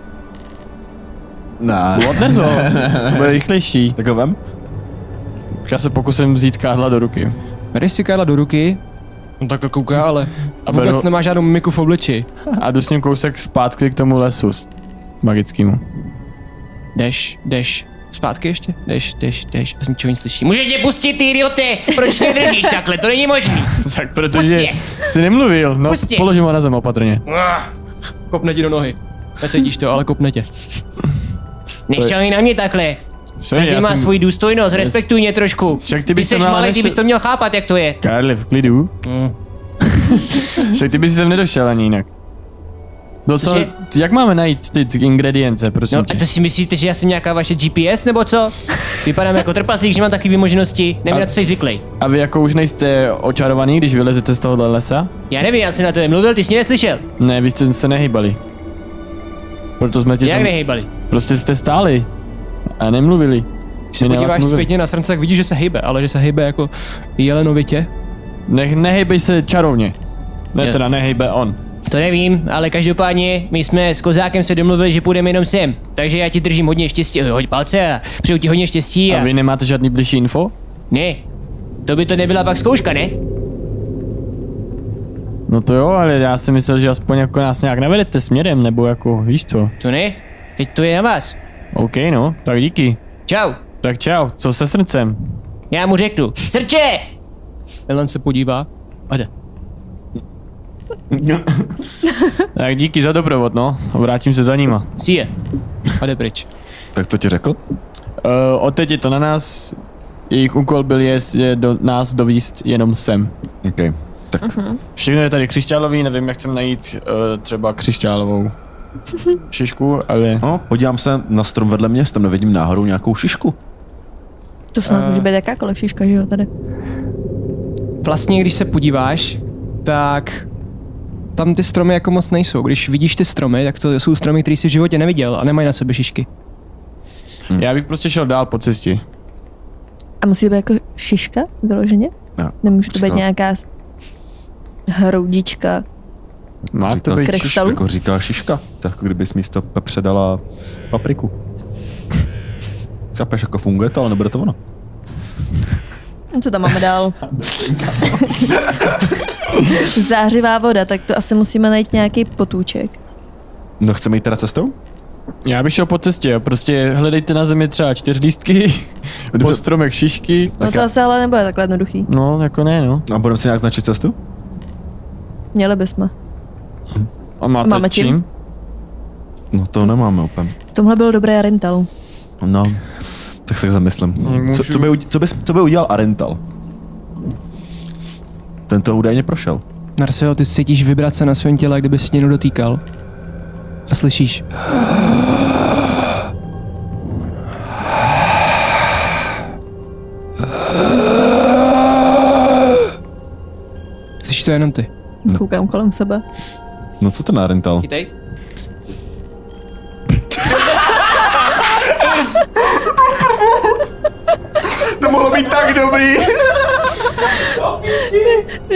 Ne. Odnesu, to bude rychlejší. Tak ho vem. Já se pokusím vzít Karla do ruky. Bereš si Karla do ruky, on takhle kouká, ale vůbec nemá žádnou mimiku v obliči. A jdu s ním kousek zpátky k tomu lesu magickému. Jdeš. Zpátky ještě? Jdeš. A z ničeho nic slyší. Můžeš mě pustit, ty idioty! Proč mě držíš takhle? To není možný. Tak protože jsi nemluvil. No, položím ho na zem opatrně. Kopne ti do nohy. Necítíš to, ale kopne tě. Nešťahej na mě takhle. Každý má svůj důstojnost, respektuj mě trošku. Však ty jsi malý, ty bys to měl chápat, jak to je. Karle, v klidu. Však ty bys sem nedošel ani jinak. Docela, jak máme najít ty ingredience, prosím tě? A to si myslíte, že já jsem nějaká vaše GPS, nebo co? Vypadám jako trpaslík, že mám taky vymoženosti, nevím, na co jsi zvyklý. A vy jako už nejste očarovaný, když vylezete z tohohle lesa? Já nevím, já jsem na to nemluvil, ty jsi mě neslyšel. Ne, vy jste se nehybali. Proto jsme tě jak nehybali? Prostě jste stáli a nemluvili. Když se podíváš zpětně na srdce, tak vidíš, že se hýbe, ale že se hýbe jako jelenovitě. Nehybej se čarovně. Ne, teda nehýbe on. To nevím, ale každopádně my jsme s Kozákem se domluvili, že půjdeme jenom sem. Takže já ti držím hodně štěstí, hoď palce a přeju ti hodně štěstí. A vy nemáte žádný bližší info? Ne, to by to nebyla pak zkouška, ne? No to jo, ale já si myslel, že aspoň jako nás nějak navedete směrem, nebo jako víš co. To ne, teď to je na vás. OK, no, tak díky. Čau. Tak čau, co se Srdcem? Já mu řeknu, Srdče! Elan se podívá a jde. Tak díky za doprovod, no. Vrátím se za nima. Si je. A jde pryč. Tak to ti řekl? Odteď je to na nás. Jejich úkol byl je do nás dovíst jenom sem. OK, tak. Všechno je tady křišťálový, nevím, jak chcem najít třeba křišťálovou šišku, ale... No, podívám se na strom vedle mě, tam nevidím náhodou nějakou šišku. To snad může být jakákoliv šiška, že jo, tady. Vlastně, když se podíváš, tak... Tam ty stromy jako moc nejsou. Když vidíš ty stromy, tak to jsou stromy, které jsi v životě neviděl a nemají na sebe šišky. Já bych prostě šel dál po cestě. A musí to být jako šiška vyloženě? No. Nemůže to být nějaká hroudička? Má to být šiška, jako říká šiška. Tak kdybys místo předala papriku. Kapeš, jako funguje to, ale nebude to ono. Co tam máme dál? Zářivá voda, tak to asi musíme najít nějaký potůček. No, chceme jít teda cestou? Já bych šel po cestě, prostě hledejte na zemi třeba 4 lístky, po stromech šišky. No to asi ale nebude takhle jednoduchý. No, jako ne, no. A budeme si nějak značit cestu? Měli bychom. A máme čím? No to nemáme úplně. V tomhle byl dobrý Arendal. No, tak se zamyslím. Co by udělal Arendal? Ten to údajně prošel. Narcelo, ty cítíš vibrace na svém těle, kdyby se někdo dotýkal. A slyšíš. Slyšíš to jenom ty. Koukám kolem sebe. No co ten Arendal? Chytej. To mohlo být tak dobrý.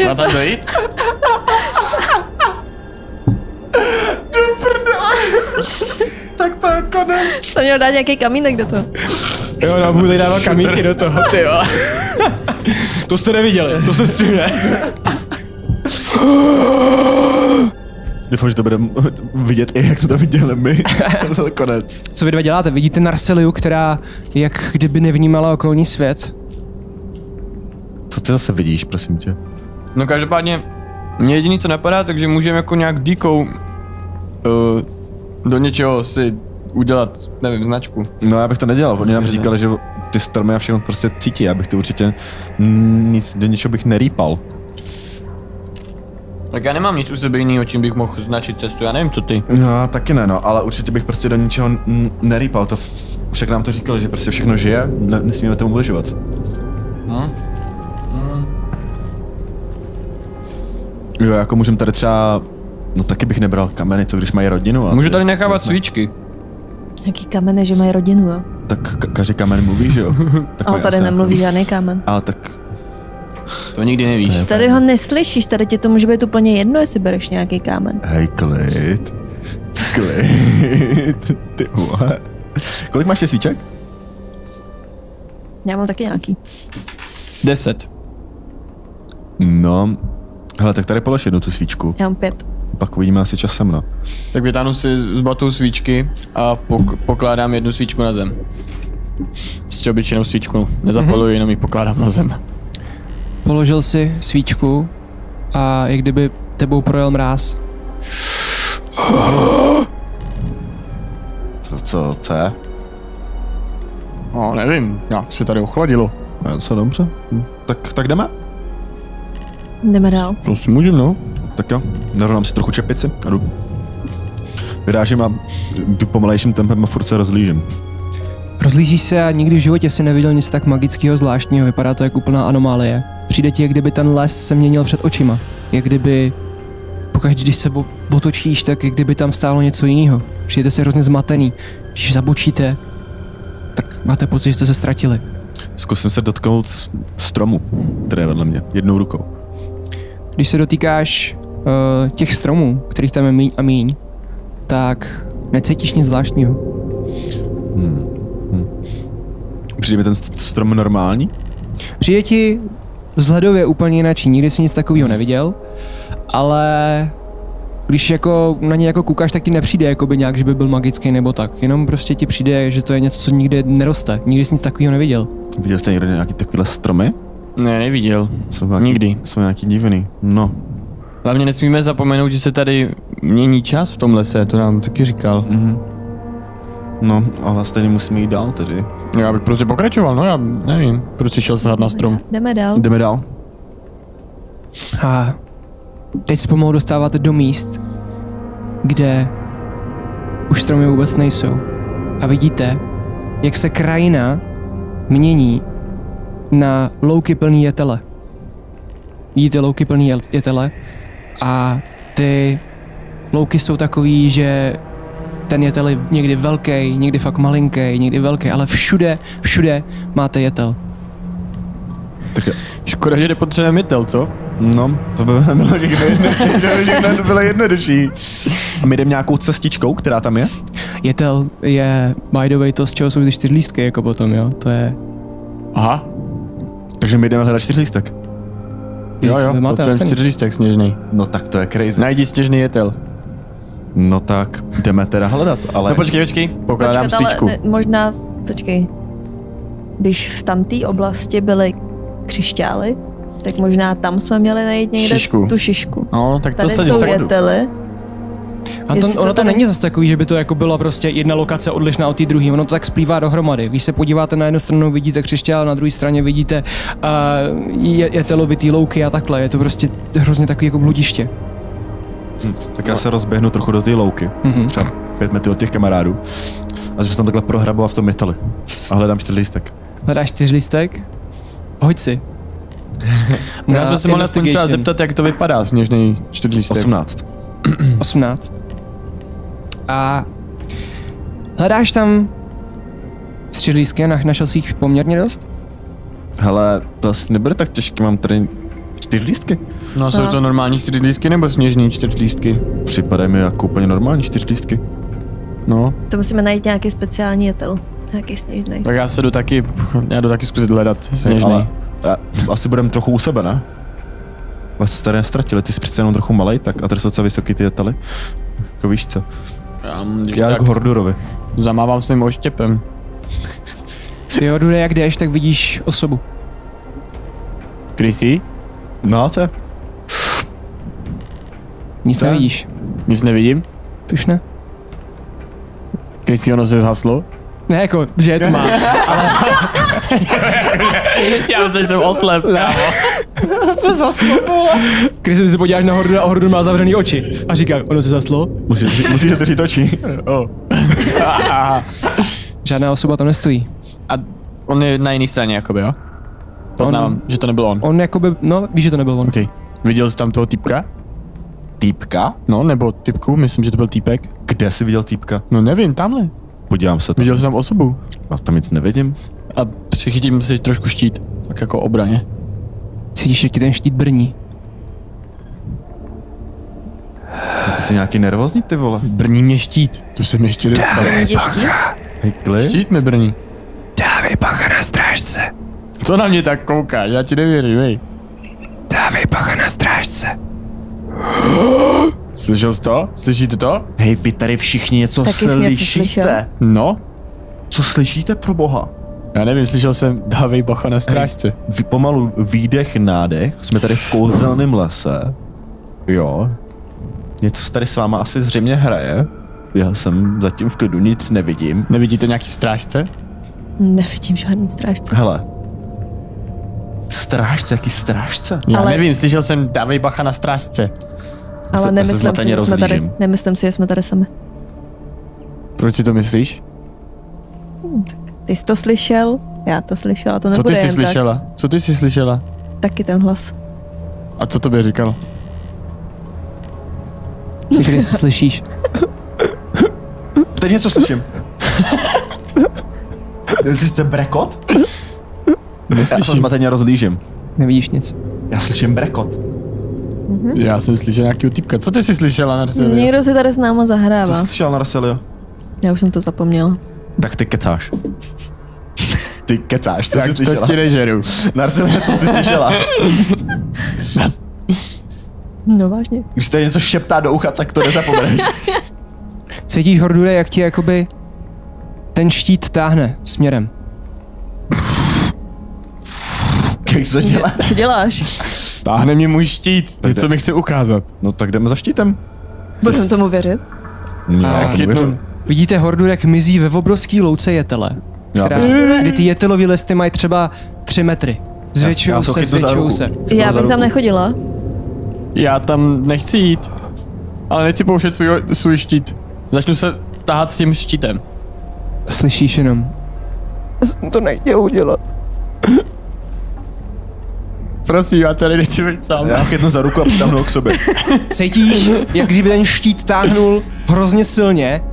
Má tam dojít? Do prdele. Tak to je konec. Jsem měl dát nějaký kamínek do toho. Jo, já budu dával kamínky do toho, ty jo. To jste neviděli, to se stříhne. Doufám, že to budeme vidět i jak jsme to viděli my. To byl konec. Co vy dva děláte? Vidíte Narceliu, která jak kdyby nevnímala okolní svět? Co ty zase vidíš, prosím tě? No každopádně, mě jediný co napadá, takže můžeme jako nějak díkou do něčeho si udělat, nevím, značku. No já bych to nedělal, oni nám říkali, že ty stromy a všechno prostě cítí, já bych to určitě nic, do něčeho bych nerýpal. Tak já nemám nic u sebe jiného, čím bych mohl značit cestu, já nevím co ty. No taky ne, no, ale určitě bych prostě do ničeho nerýpal, to však nám to říkali, že prostě všechno žije, nesmíme tomu ubližovat. Jo, jako můžeme tady třeba, no taky bych nebral kameny, co když mají rodinu. Můžu tady nechávat svíčky. Jaký kameny, že mají rodinu, jo? Tak každý kamen mluví, že jo? Ale tady nemluví žádný kámen. Ale tak... To nikdy nevíš. Tady ho neslyšíš, tady ti to může být úplně jedno, jestli bereš nějaký kámen. Hej, klid. Klid. Ty vole. Kolik máš ty svíček? Já mám taky nějaký. 10. No... Hele, tak tady polož jednu tu svíčku. Já mám 5. Pak uvidíme asi časem, no. Tak vytáhnu si z batu svíčky a pokládám jednu svíčku na zem. Prostě obyčejnou svíčku nezapaluji, jenom ji pokládám na zem. Položil si svíčku a jak kdyby tebou projel mráz. Co je? No, nevím, nějak se tady ochladilo. No, co, dobře. Tak jdeme? Jdeme dál. To si můžem, no. Tak jo, narovnám si trochu čepici a jdu. Vyrážím a jdu pomalejším tempem a furt se rozlížím. Rozlížíš se a nikdy v životě si neviděl nic tak magického, zvláštního, vypadá to jak úplná anomálie. Přijde ti, jak kdyby ten les se měnil před očima. Jak kdyby, pokaždé, když se otočíš, tak jak kdyby tam stálo něco jiného. Přijete se hrozně zmatený. Když zabočíte, tak máte pocit, že jste se ztratili. Zkusím se dotknout stromu, který je vedle mě, jednou rukou. Když se dotýkáš těch stromů, kterých tam je míň a míň, tak necítíš nic zvláštního. Přijde mi ten strom normální? Přijde ti vzhledově úplně jináčí, nikdy jsi nic takového neviděl, ale když jako na něj jako koukáš, tak ti nepřijde jakoby nějak, že by byl magický nebo tak, jenom prostě ti přijde, že to je něco, co nikdy neroste, nikdy jsi nic takového neviděl. Viděl jste někdo nějaký takovýhle stromy? Ne, neviděl. Nikdy. Jsou nějaký divný. No. Hlavně nesmíme zapomenout, že se tady mění čas v tom lese, to nám taky říkal. No, ale stejně musíme jít dál tedy. Já bych prostě pokračoval, no já nevím. Prostě šel se na strom. Jdeme dál. Jdeme dál. A teď se pomalu dostáváte do míst, kde už stromy vůbec nejsou. A vidíte, jak se krajina mění na louky plný jetele. Vidíte louky plný jetele a ty louky jsou takový, že ten jetel je někdy velký, někdy fakt malinký, někdy velký, ale všude máte jetel. Tak jo. Škoda, že nepotřebujeme jetel, co? No, to by nebylo, že to bylo jednodušší. A my jdeme nějakou cestičkou, která tam je? Jetel je, by the way, to, z čeho jsou ty 4 lístky, jako potom, jo? To je... Aha. Takže my jdeme hledat 4 lístek. Jo, potřebujeme 4 lístek sněžný. No tak to je crazy. Najdi sněžný jetel. No tak jdeme teda hledat, ale... No počkej, pokládám svíčku. Ale, možná, počkej. Když v tamté oblasti byly křišťály, tak možná tam jsme měli najít někde tu šišku. No, tak to se jsou jetely. A ono to není zase takový, že by to jako byla prostě jedna lokace odlišná od té druhé, ono to tak splývá dohromady. Když se podíváte na jednu stranu, vidíte křišťál, na druhé straně vidíte jetelovitý louky a takhle, je to prostě hrozně takový jako bludiště. Tak já se rozběhnu trochu do té louky, třeba 5 metrů od těch kamarádů, a že jsem takhle prohraboval v tom jeteli a hledám 4 lístek. Hledáš 4 lístek? Hoď si. Já jsme se mohli aspoň třeba zeptat, jak to vypadá sněžný 4 lístek. 18. A hledáš tam střílísky, našel si jich poměrně dost? Hele, to asi nebude tak těžké, mám tady 4 lístky. No jsou to normální 4 lístky nebo sněžný 4 lístky? Připadají mi jako úplně normální 4 lístky. No. To musíme najít nějaký speciální jetel, nějaký sněžný. Tak já jdu taky zkusit hledat sněžný. Ale, asi budeme trochu u sebe, ne? Vás se tady nestratili, ty jsi přece jenom trochu malej, tak a tady jsou docela vysoký ty jetely. Jako víš co? Já k Hordurovi. Zamávám s ním oštěpem. Ty Hordure, jak jdeš, tak vidíš osobu. Chrissy? No, co? Nic tak. Nevidíš. Nic nevidím? Už ne. Kristiano se zhaslo? Ne, jako, že je to má. Ale... Já myslím, že jsem oslep, kámo. Se zaslo, vole. Krysi, ty se podíváš na Hordu a Hordu má zavřený oči. A říká, ono se zaslo? Musíš otevřít oči. Oh. Žádná osoba tam nestojí. A on je na jiné straně, jakoby, jo? Poznám, že to nebyl on. On jakoby, no, víš, že to nebyl on. Okay. Viděl jsi tam toho typka? Týpka? No, nebo typku, myslím, že to byl týpek. Kde jsi viděl týpka? No nevím, tamhle. Podívám se tam. Viděl jsem tam osobu. A tam nic nevidím. A přichytím si trošku štít, tak jako obraně. Cítíš, jak ti ten štít brní? Ty jsi nějaký nervózní, ty vole. Brní mě štít. To jsem ještě nedostal. Štít mi brní. Dávej bacha na strážce. Co na mě tak koukáš? Já ti nevěřím, hej. Dávej bacha na strážce. Slyšel jsi to? Slyšíte to? Hej, vy tady všichni něco taky slyšíte. No? Co slyšíte pro boha? Já nevím, slyšel jsem dávej bacha na strážce. Vy pomalu výdech, nádech, jsme tady v kouzelném lese. Jo. Něco tady s váma asi zřejmě hraje. Já jsem zatím v klidu, nic nevidím. Nevidíte nějaký strážce? Nevidím žádný strážce. Hele. Strážce? Jaký strážce? Já nevím, slyšel jsem dávej bacha na strážce. Ale nemyslím si, že jsme tady sami. Proč si to myslíš? Ty jsi to slyšel, já to slyšela, to nebude jen slyšela? Tak. Co ty jsi slyšela? Taky ten hlas. A co tobě říkal? Když slyšíš. Teď něco slyším. Slyšíte brekot? Neslyším. Já to zmateně rozlížím. Nevidíš nic. Já slyším brekot. Já jsem slyšel nějaký typka. Co ty jsi slyšela, Narcelia? Někdo si tady s náma zahrává. Co jsi slyšela, Narcelia? Já už jsem to zapomněla. Tak ty kecáš. Ty kecáš, co jsi slyšela? Tak to ti nežeru. Narcelia, co jsi slyšela? No vážně. Když tady něco šeptá do ucha, tak to nezapomeneš. Cítíš, Hordure, jak ti jakoby ten štít táhne směrem. Co děláš? Co děláš? Táhne mě můj štít, tak něco mi chce ukázat. No tak jdeme za štítem. Budeme tomu věřit? No, vidíte Hordu, jak mizí ve obrovský louce jetele. Kdy ty jetelový lesty mají třeba 3 metry. Zvětšují se, zvětšují se. Já bych tam nechodila. Já tam nechci jít. Ale nechci poušet svůj štít. Začnu se tahat s tím štítem. Slyšíš jenom. Já jsem to nechtěl udělat. Prosím, já tady nechci být sám. Já chytnu za ruku a přitáhnu k sobě. Cítíš, jak kdyby ten štít táhnul hrozně silně.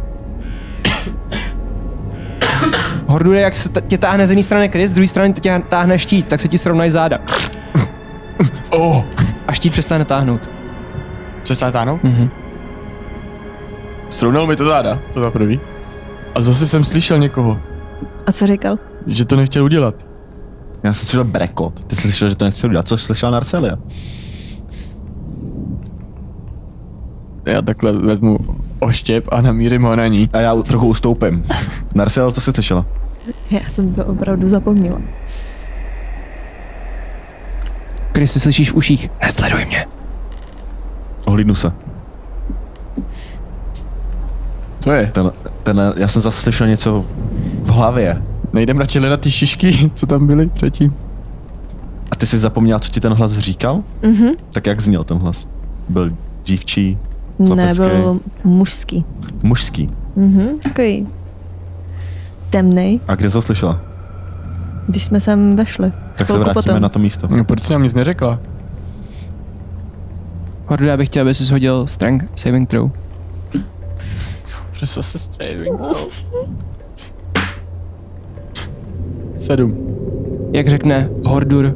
Horduje, jak se tě táhne z jedné strany Criss, z druhé strany tě táhne štít, tak se ti srovnají záda. Oh. A štít přestane táhnout. Přestane táhnout? Mhm. Srovnal mi to záda, to za prvý. A zase jsem slyšel někoho. A co říkal? Že to nechtěl udělat. Já jsem slyšel brekot. Ty jsi slyšel, že to nechci udělat, což slyšela Narcelia. Já takhle vezmu oštěp a namířím ho na ní. A já trochu ustoupím. Narcelia, co jsi slyšela? Já jsem to opravdu zapomněla. Když si slyšíš v uších, nesleduj mě. Ohlídnu se. Co je? Já jsem zase slyšel něco v hlavě. Nejdem radši hledat ty šišky, co tam byly předtím. A ty jsi zapomněla, co ti ten hlas říkal? Mhm. Tak jak zněl ten hlas? Byl dívčí, chlapecký? Ne, byl mužský. Mužský? Mhm, takový temnej. A kde jsi ho slyšela? Když jsme sem vešli. Tak se vrátíme potom na to místo. No, proč jsi nám nic neřekla? Hordu, já bych chtěl, aby jsi hodil strength saving throw. Proč se saving throw? 7. Jak řekne Hordur,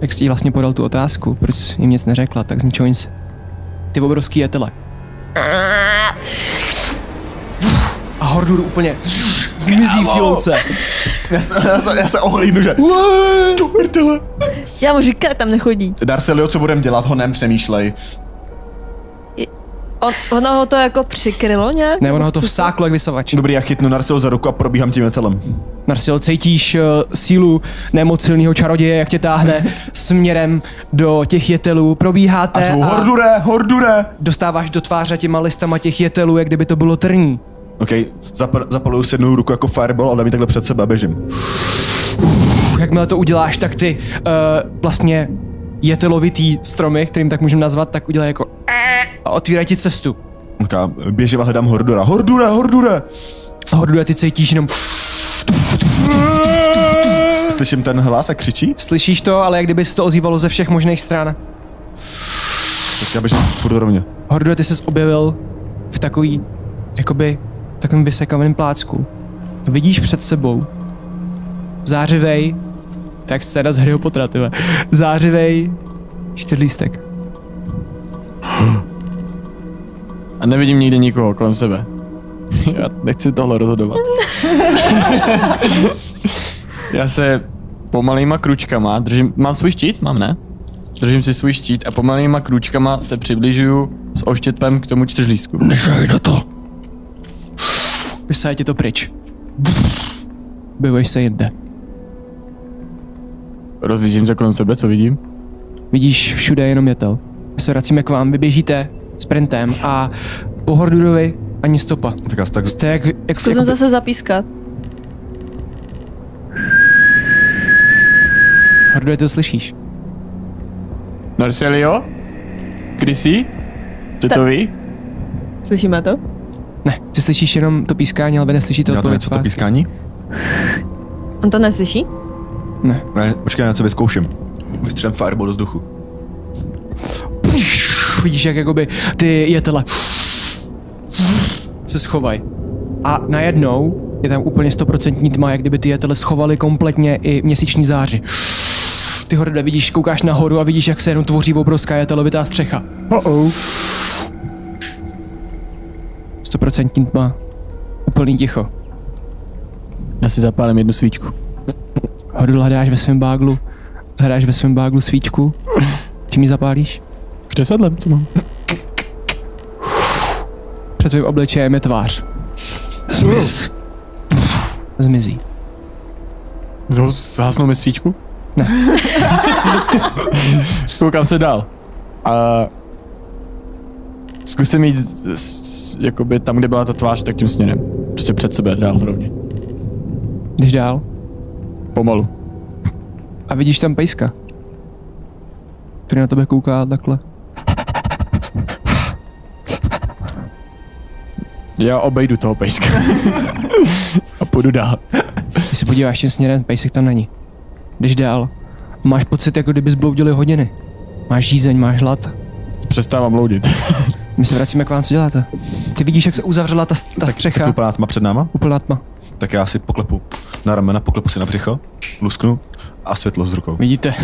jak jsi jí vlastně podal tu otázku, proč jim nic neřekla, tak z ničeho nic. Ty obrovský jetele. A Hordur úplně zmizí v té louce. Já se ohlídnu, že do prdele. Já mu říkám, tam nechodí. Narcelio, co budem dělat, ho nepřemýšlej. Ono ho to jako přikrylo nějak? Ne, ono ho to vsáklo jak vysavač. Dobrý, já chytnu Narcelu za ruku a probíhám tím metelem. Narcelo, cítíš sílu nemocilného čaroděje, jak tě táhne směrem do těch jetelů. Probíháte a Hordure, Hordure! Dostáváš do tváře těma listama těch jetelů, jak kdyby to bylo trní. OK, zapaluju si jednou ruku jako fireball a dám ji takhle před sebe a běžím. Jakmile to uděláš, tak ty vlastně jetelovitý stromy, kterým tak můžeme nazvat, tak udělají jako a otvírají ti cestu. OK, běžím a hledám Hordura. Hordure, Hordure! Hordure, ty cítíš jenom... Slyším ten hlas a křičí? Slyšíš to, ale jak kdyby se to ozývalo ze všech možných stran. Tak já běžím furt rovně. Hordure, ty ses objevil v takový, jakoby, takovým vysekavaným plácku. Vidíš před sebou zářivej, tak scéna z Harryho Pottera, tyhle, zářivej čtyřlístek. A nevidím nikde nikoho kolem sebe. Já nechci tohle rozhodovat. Já se pomalýma kručkama držím, mám svůj štít? Mám, ne? Držím si svůj štít a pomalýma kručkama se přibližuju s oštěpem k tomu čtyřlístku. Nežaj na to. Vysaje ti to pryč. Bývej se jinde. Rozlížím se kolem sebe, co vidím? Vidíš všude jenom jetel. My se vracíme k vám, vy běžíte sprintem a po Hordurovi ani stopa. Tak asi tak... Jste jak zkusím zase zapískat. Hordure, ty to slyšíš? Narcelio? Chrissy? Jste to vy? Slyšíme to? Ne, ty slyšíš jenom to pískání, ale vy neslyšíte odpověď. Já to něco to pískání? On to neslyší? Ne. Ne, počkej, já to vyzkouším. Vystřelím fireball do vzduchu. Vidíš, jak jakoby ty jetele se schovají. A najednou je tam úplně stoprocentní tma, jak kdyby ty jetele schovaly kompletně i měsíční záři. Ty Horde, vidíš, koukáš nahoru a vidíš, jak se jenom tvoří obrovská jetelovitá střecha. Stoprocentní tma. Úplný ticho. Já si zapálím jednu svíčku. Hordu, hledáš ve svém báglu svíčku. Čím ji zapálíš? Křesadlem, co mám. Před tvým obličejem je tvář. Zmizí. Zhasnou mi svíčku? Ne. Koukám se dál. A... Zkusím jít jakoby tam, kde byla ta tvář, tak tím směrem. Prostě před sebe, dál rovně. Jdeš dál? Pomalu. A vidíš tam pejska, který na tebe kouká takhle. Já obejdu toho pejska a půjdu dál. Když se podíváš tím směrem, pejsek tam není. Jdeš dál, máš pocit, jako kdyby zbloudili hodiny. Máš žízeň, máš hlad. Přestávám bloudit. My se vracíme k vám, co děláte? Ty vidíš, jak se uzavřela ta střecha. Tak úplná tma před náma? Úplná tma. Tak já si poklepu na ramena, poklepu si na břicho, lusknu a světlo s rukou. Vidíte?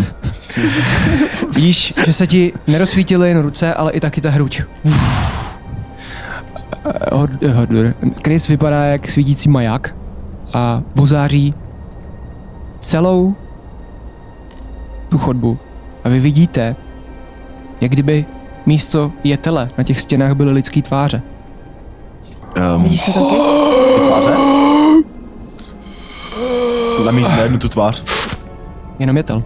Vidíš, že se ti nerozsvítily jen ruce, ale i taky ta hruď. Criss vypadá jak svítící maják a vozáří celou tu chodbu. A vy vidíte, jak kdyby místo jetele na těch stěnách byly lidský tváře. Vidíš to taky? Ty tváře? Namířím na jednu tu tvář. Jenom jetel.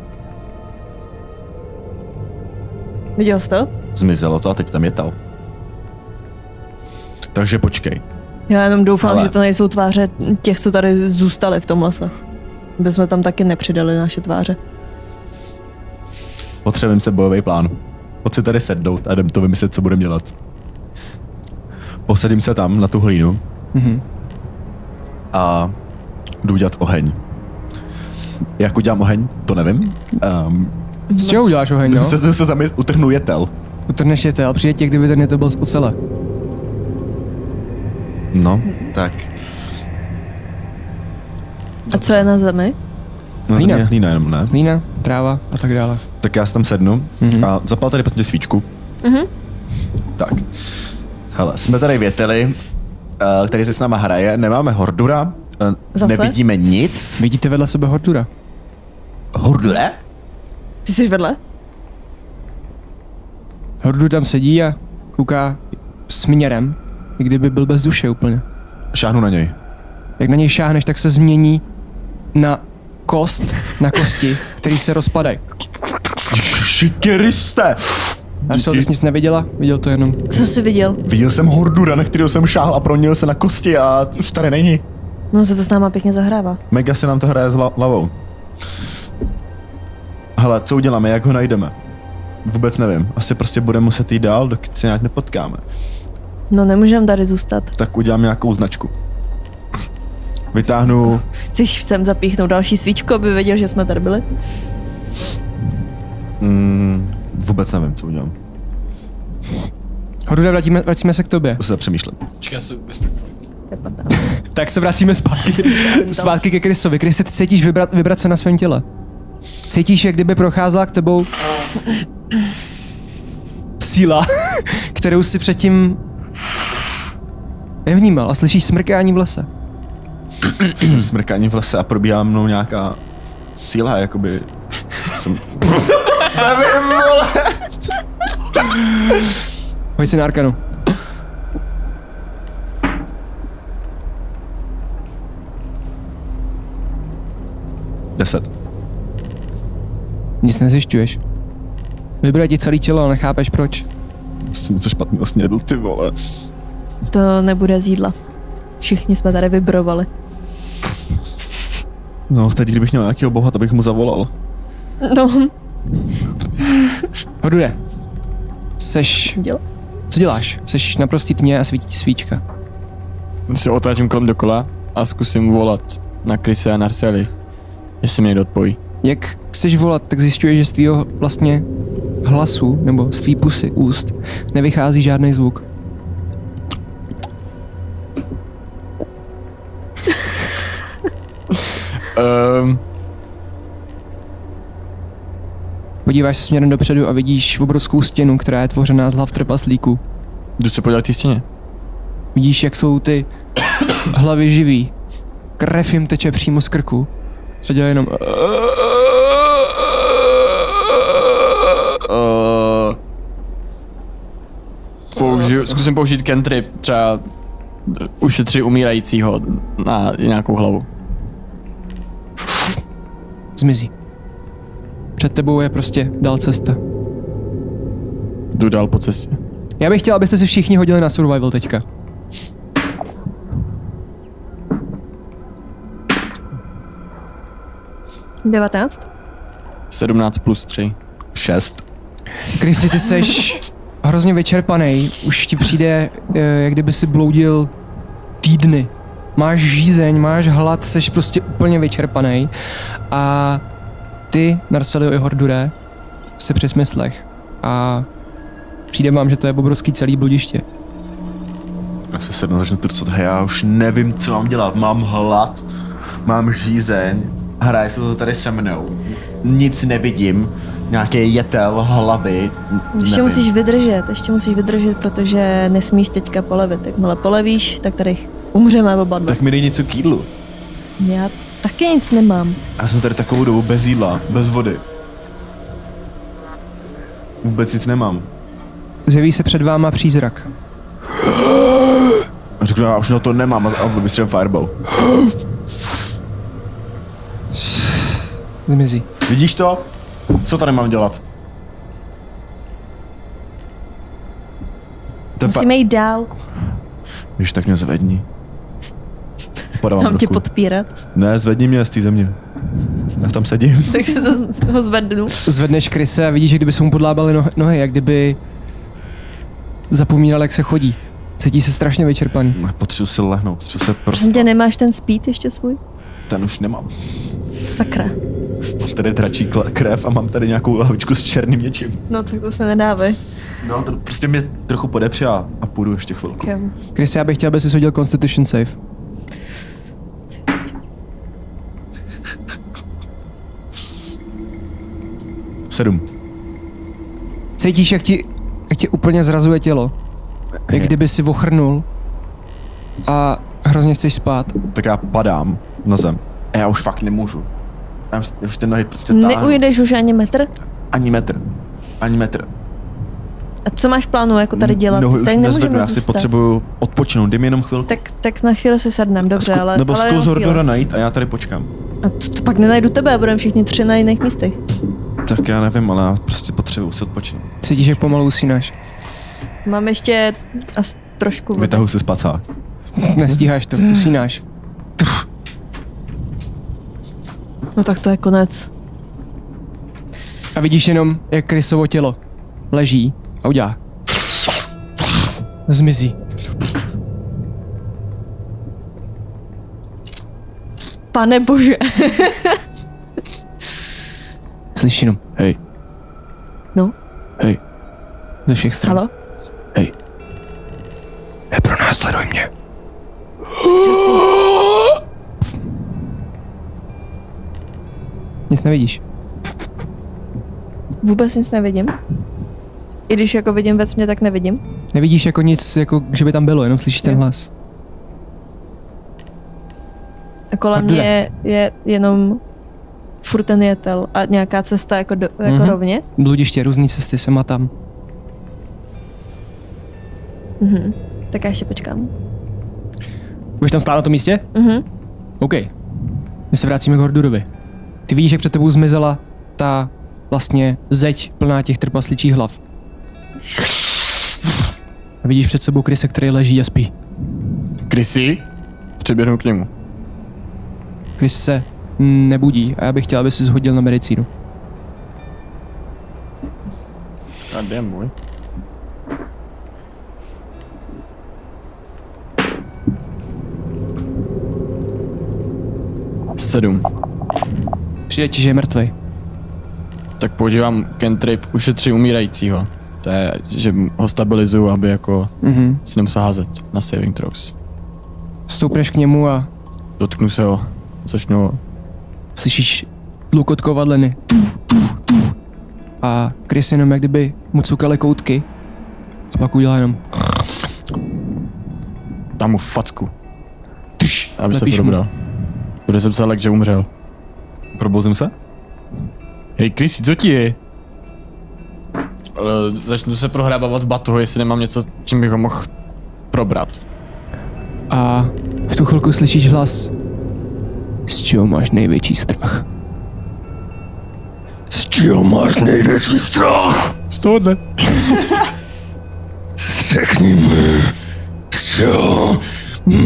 Viděl jsi to? Zmizelo to a teď tam jetel. Takže počkej. Já jenom doufám, že to nejsou tváře těch, co tady zůstali v tom lese. Aby jsme tam taky nepřidali naše tváře. Potřebujeme se bojový plán. Pojď si tady sednout a jdem to vymyslet, co budeme dělat. Posadím se tam na tu hlínu a jdu dělat oheň. Jak udělám oheň, to nevím. Z čeho uděláš oheň, no? Utrhnu jetel. Utrhneš jetel, přijde tě, kdyby ten jetel byl z ocele. No, tak. A co je na zemi? Na lína. Země lína jenom, ne? Lína, tráva a tak dále. Tak já si tam sednu a zapal tady prostě svíčku. Tak. Hele, jsme tady věteli, který se s náma hraje, nemáme Hordura, nevidíme nic. Vidíte vedle sebe Hordura. Hordure? Ty jsi vedle? Hordur tam sedí a kouká směrem, kdyby byl bez duše úplně. Šáhnu na něj. Jak na něj šáhneš, tak se změní na kost, na kosti, který se rozpadají. Šikeriste! A co, ty jsi nic neviděla? Viděl to jenom. Co jsi viděl? Viděl jsem Hordura, na kterého jsem šáhl a proměnil se na kosti a už tady není. No se to s náma pěkně zahrává. Mega se nám to hraje s hlavou. Hele, co uděláme, jak ho najdeme? Vůbec nevím. Asi prostě budeme muset jít dál, dokud se nějak nepotkáme. No nemůžeme tady zůstat. Tak udělám nějakou značku. Vytáhnu... Chceš sem zapíchnout další svíčku, aby věděl, že jsme tady byli? Vůbec nevím, co udělám. Hordur, vracíme se k tobě. Musím se přemýšlet. Čekaj, já se... Tak se vracíme zpátky ke Crissovi. Crissi, ty cítíš vibrace na svém těle. Cítíš, jak kdyby procházela k tebou síla, kterou si předtím nevnímal, a slyšíš smrkání v lese. Slyším smrkání v lese a probíhá mnou nějaká síla, jakoby... Jsem... Nevím, vole! Hoď si na Arkanu. Deset. Nic nezjišťuješ. Vybere ti celé tělo, ale nechápeš proč. Jsem něco špatného snědl, ty vole. To nebude z jídla. Všichni jsme tady vybrovali. No, teď kdybych měl nějakého boha, abych mu zavolal. No. Hordure. Seš... Co děláš? Seš naprostý tmě a svítí ti svíčka. Se otáčím kolem dokola a zkusím volat na Crisse a Narcelii. Jestli mě někdo odpojí. Jak chceš volat, tak zjišťuješ, že z tvýho vlastně hlasu, nebo z tvý pusy, úst, nevychází žádný zvuk. Podíváš se směrem dopředu a vidíš obrovskou stěnu, která je tvořená z hlav trpaslíků. Jdu se podívat k té stěně. Vidíš, jak jsou ty hlavy živý. Krev jim teče přímo z krku. A dělá jenom... Zkusím použít cantrip, třeba ušetři umírajícího na nějakou hlavu. Zmizí. Před tebou je prostě dál cesta. Jdu dál po cestě. Já bych chtěl, abyste si všichni hodili na survival teďka. Devatenáct. 17 + 3. 6. Crissi, ty seš hrozně vyčerpaný. Už ti přijde, jak kdyby si bloudil týdny. Máš žízeň, máš hlad, seš prostě úplně vyčerpaný. A ty, Narcelio i Hordure, jsi při smyslech. A přijde vám, že to je obrovský celý bludiště. Já se sednu, začnu trcat. Hej, já už nevím, co mám dělat. Mám hlad, mám žízeň. Hraje se to tady se mnou. Nic nevidím. Nějaký jetel, hlavy. Ještě musíš vydržet, protože nesmíš teďka polevit. Jakmile polevíš, tak tady umřeme oba dva. Tak mi dej něco k jídlu. Já taky nic nemám. Já jsem tady takovou dobu bez jídla, bez vody. Vůbec nic nemám. Zjeví se před váma přízrak. A řeknu, já už na to nemám a vystřelím fireball. Zmizí. Vidíš to? Co tady mám dělat? Musíme jít dál. Víš, tak mě zvedni. Mám tě podpírat? Ne, zvedni mě z té země. Já tam sedím. Tak se ho zvednu. Zvedneš Crisse a vidíš, že kdyby se mu podlábaly nohy, jak kdyby zapomínal, jak se chodí. Cítí se strašně vyčerpaný. Potřebuji si lehnout, potřebuji se prostě. Tě nemáš ten spít ještě svůj? Ten už nemám. Sakra. Mám tady dračí krev a mám tady nějakou lahvičku s černým něčím. No tak to se nedávej. No to prostě mě trochu podepře a půjdu ještě chvilku. Chris, já bych chtěl, aby si hodil Constitution save. Sedm. Cítíš, jak ti úplně zrazuje tělo. Jak kdyby si ochrnul a hrozně chceš spát. Tak já padám na zem. A já už fakt nemůžu. Já už ty nohy prostě táhnu. Neujdeš už ani metr? Ani metr. A co máš v plánu jako tady dělat? No, tady nezvednu, já si potřebuju odpočinout, dej mi jenom chvilku. Tak na chvíli se sednem, dobře, ale... Nebo zkus Hordura najít a já tady počkám. A to pak nenajdu tebe a budeme všichni tři na jiných místech. Tak já nevím, ale já prostě potřebuju si odpočinout. Cítíš, jak pomalu usínáš? Mám ještě asi trošku... Vytahuji si spacák. Nestíháš to, usínáš. No tak to je konec. A vidíš jenom, jak Crissovo tělo leží a udělá. Zmizí. Pane bože. Slyšíš jenom, hej. No? Hej. Ze všech stran. Halo? Hej. Nepronásleduj mě. Nic nevidíš. Vůbec nic nevidím. I když jako vidím ve tmě, tak nevidím. Nevidíš jako nic, jako že by tam bylo, jenom slyšíš ten hlas. A kolem mě je jenom furt ten jetel a nějaká cesta jako, jako rovně. Bludiště, různé cesty sem a tam. Tak já ještě počkám. Budeš tam stát na tom místě? OK. My se vrátíme k Hordurovi. Ty vidíš, jak před tebou zmizela ta vlastně zeď plná těch trpasličích hlav. A vidíš před sebou Crisse, který leží a spí. Crissi? Přeběhnu k němu. Criss se nebudí a já bych chtěl, aby si zhodil na medicínu. A jde můj. Sedm. Přijde ti, že je mrtvej. Tak používám cantrip ušetří umírajícího. To je, že ho stabilizuju, aby jako si nemusel házet na saving throws. Stoupneš k němu a... Dotknu se ho. Začnu ho. Slyšíš tlukot kovadleny. A Criss jenom jak kdyby mu cukali koutky. A pak udělá jenom... Dám mu facku. Aby se probral. Bude jsem se lek, že umřel. Probouzím se? Hej, Crissi, co ti je? Začnu se prohrábávat v batohu, jestli nemám něco, čím bych ho mohl probrat. A v tu chvilku slyšíš hlas. Z čeho máš největší strach? Z čeho máš největší strach? Z tohohle. Řekni mi, z čeho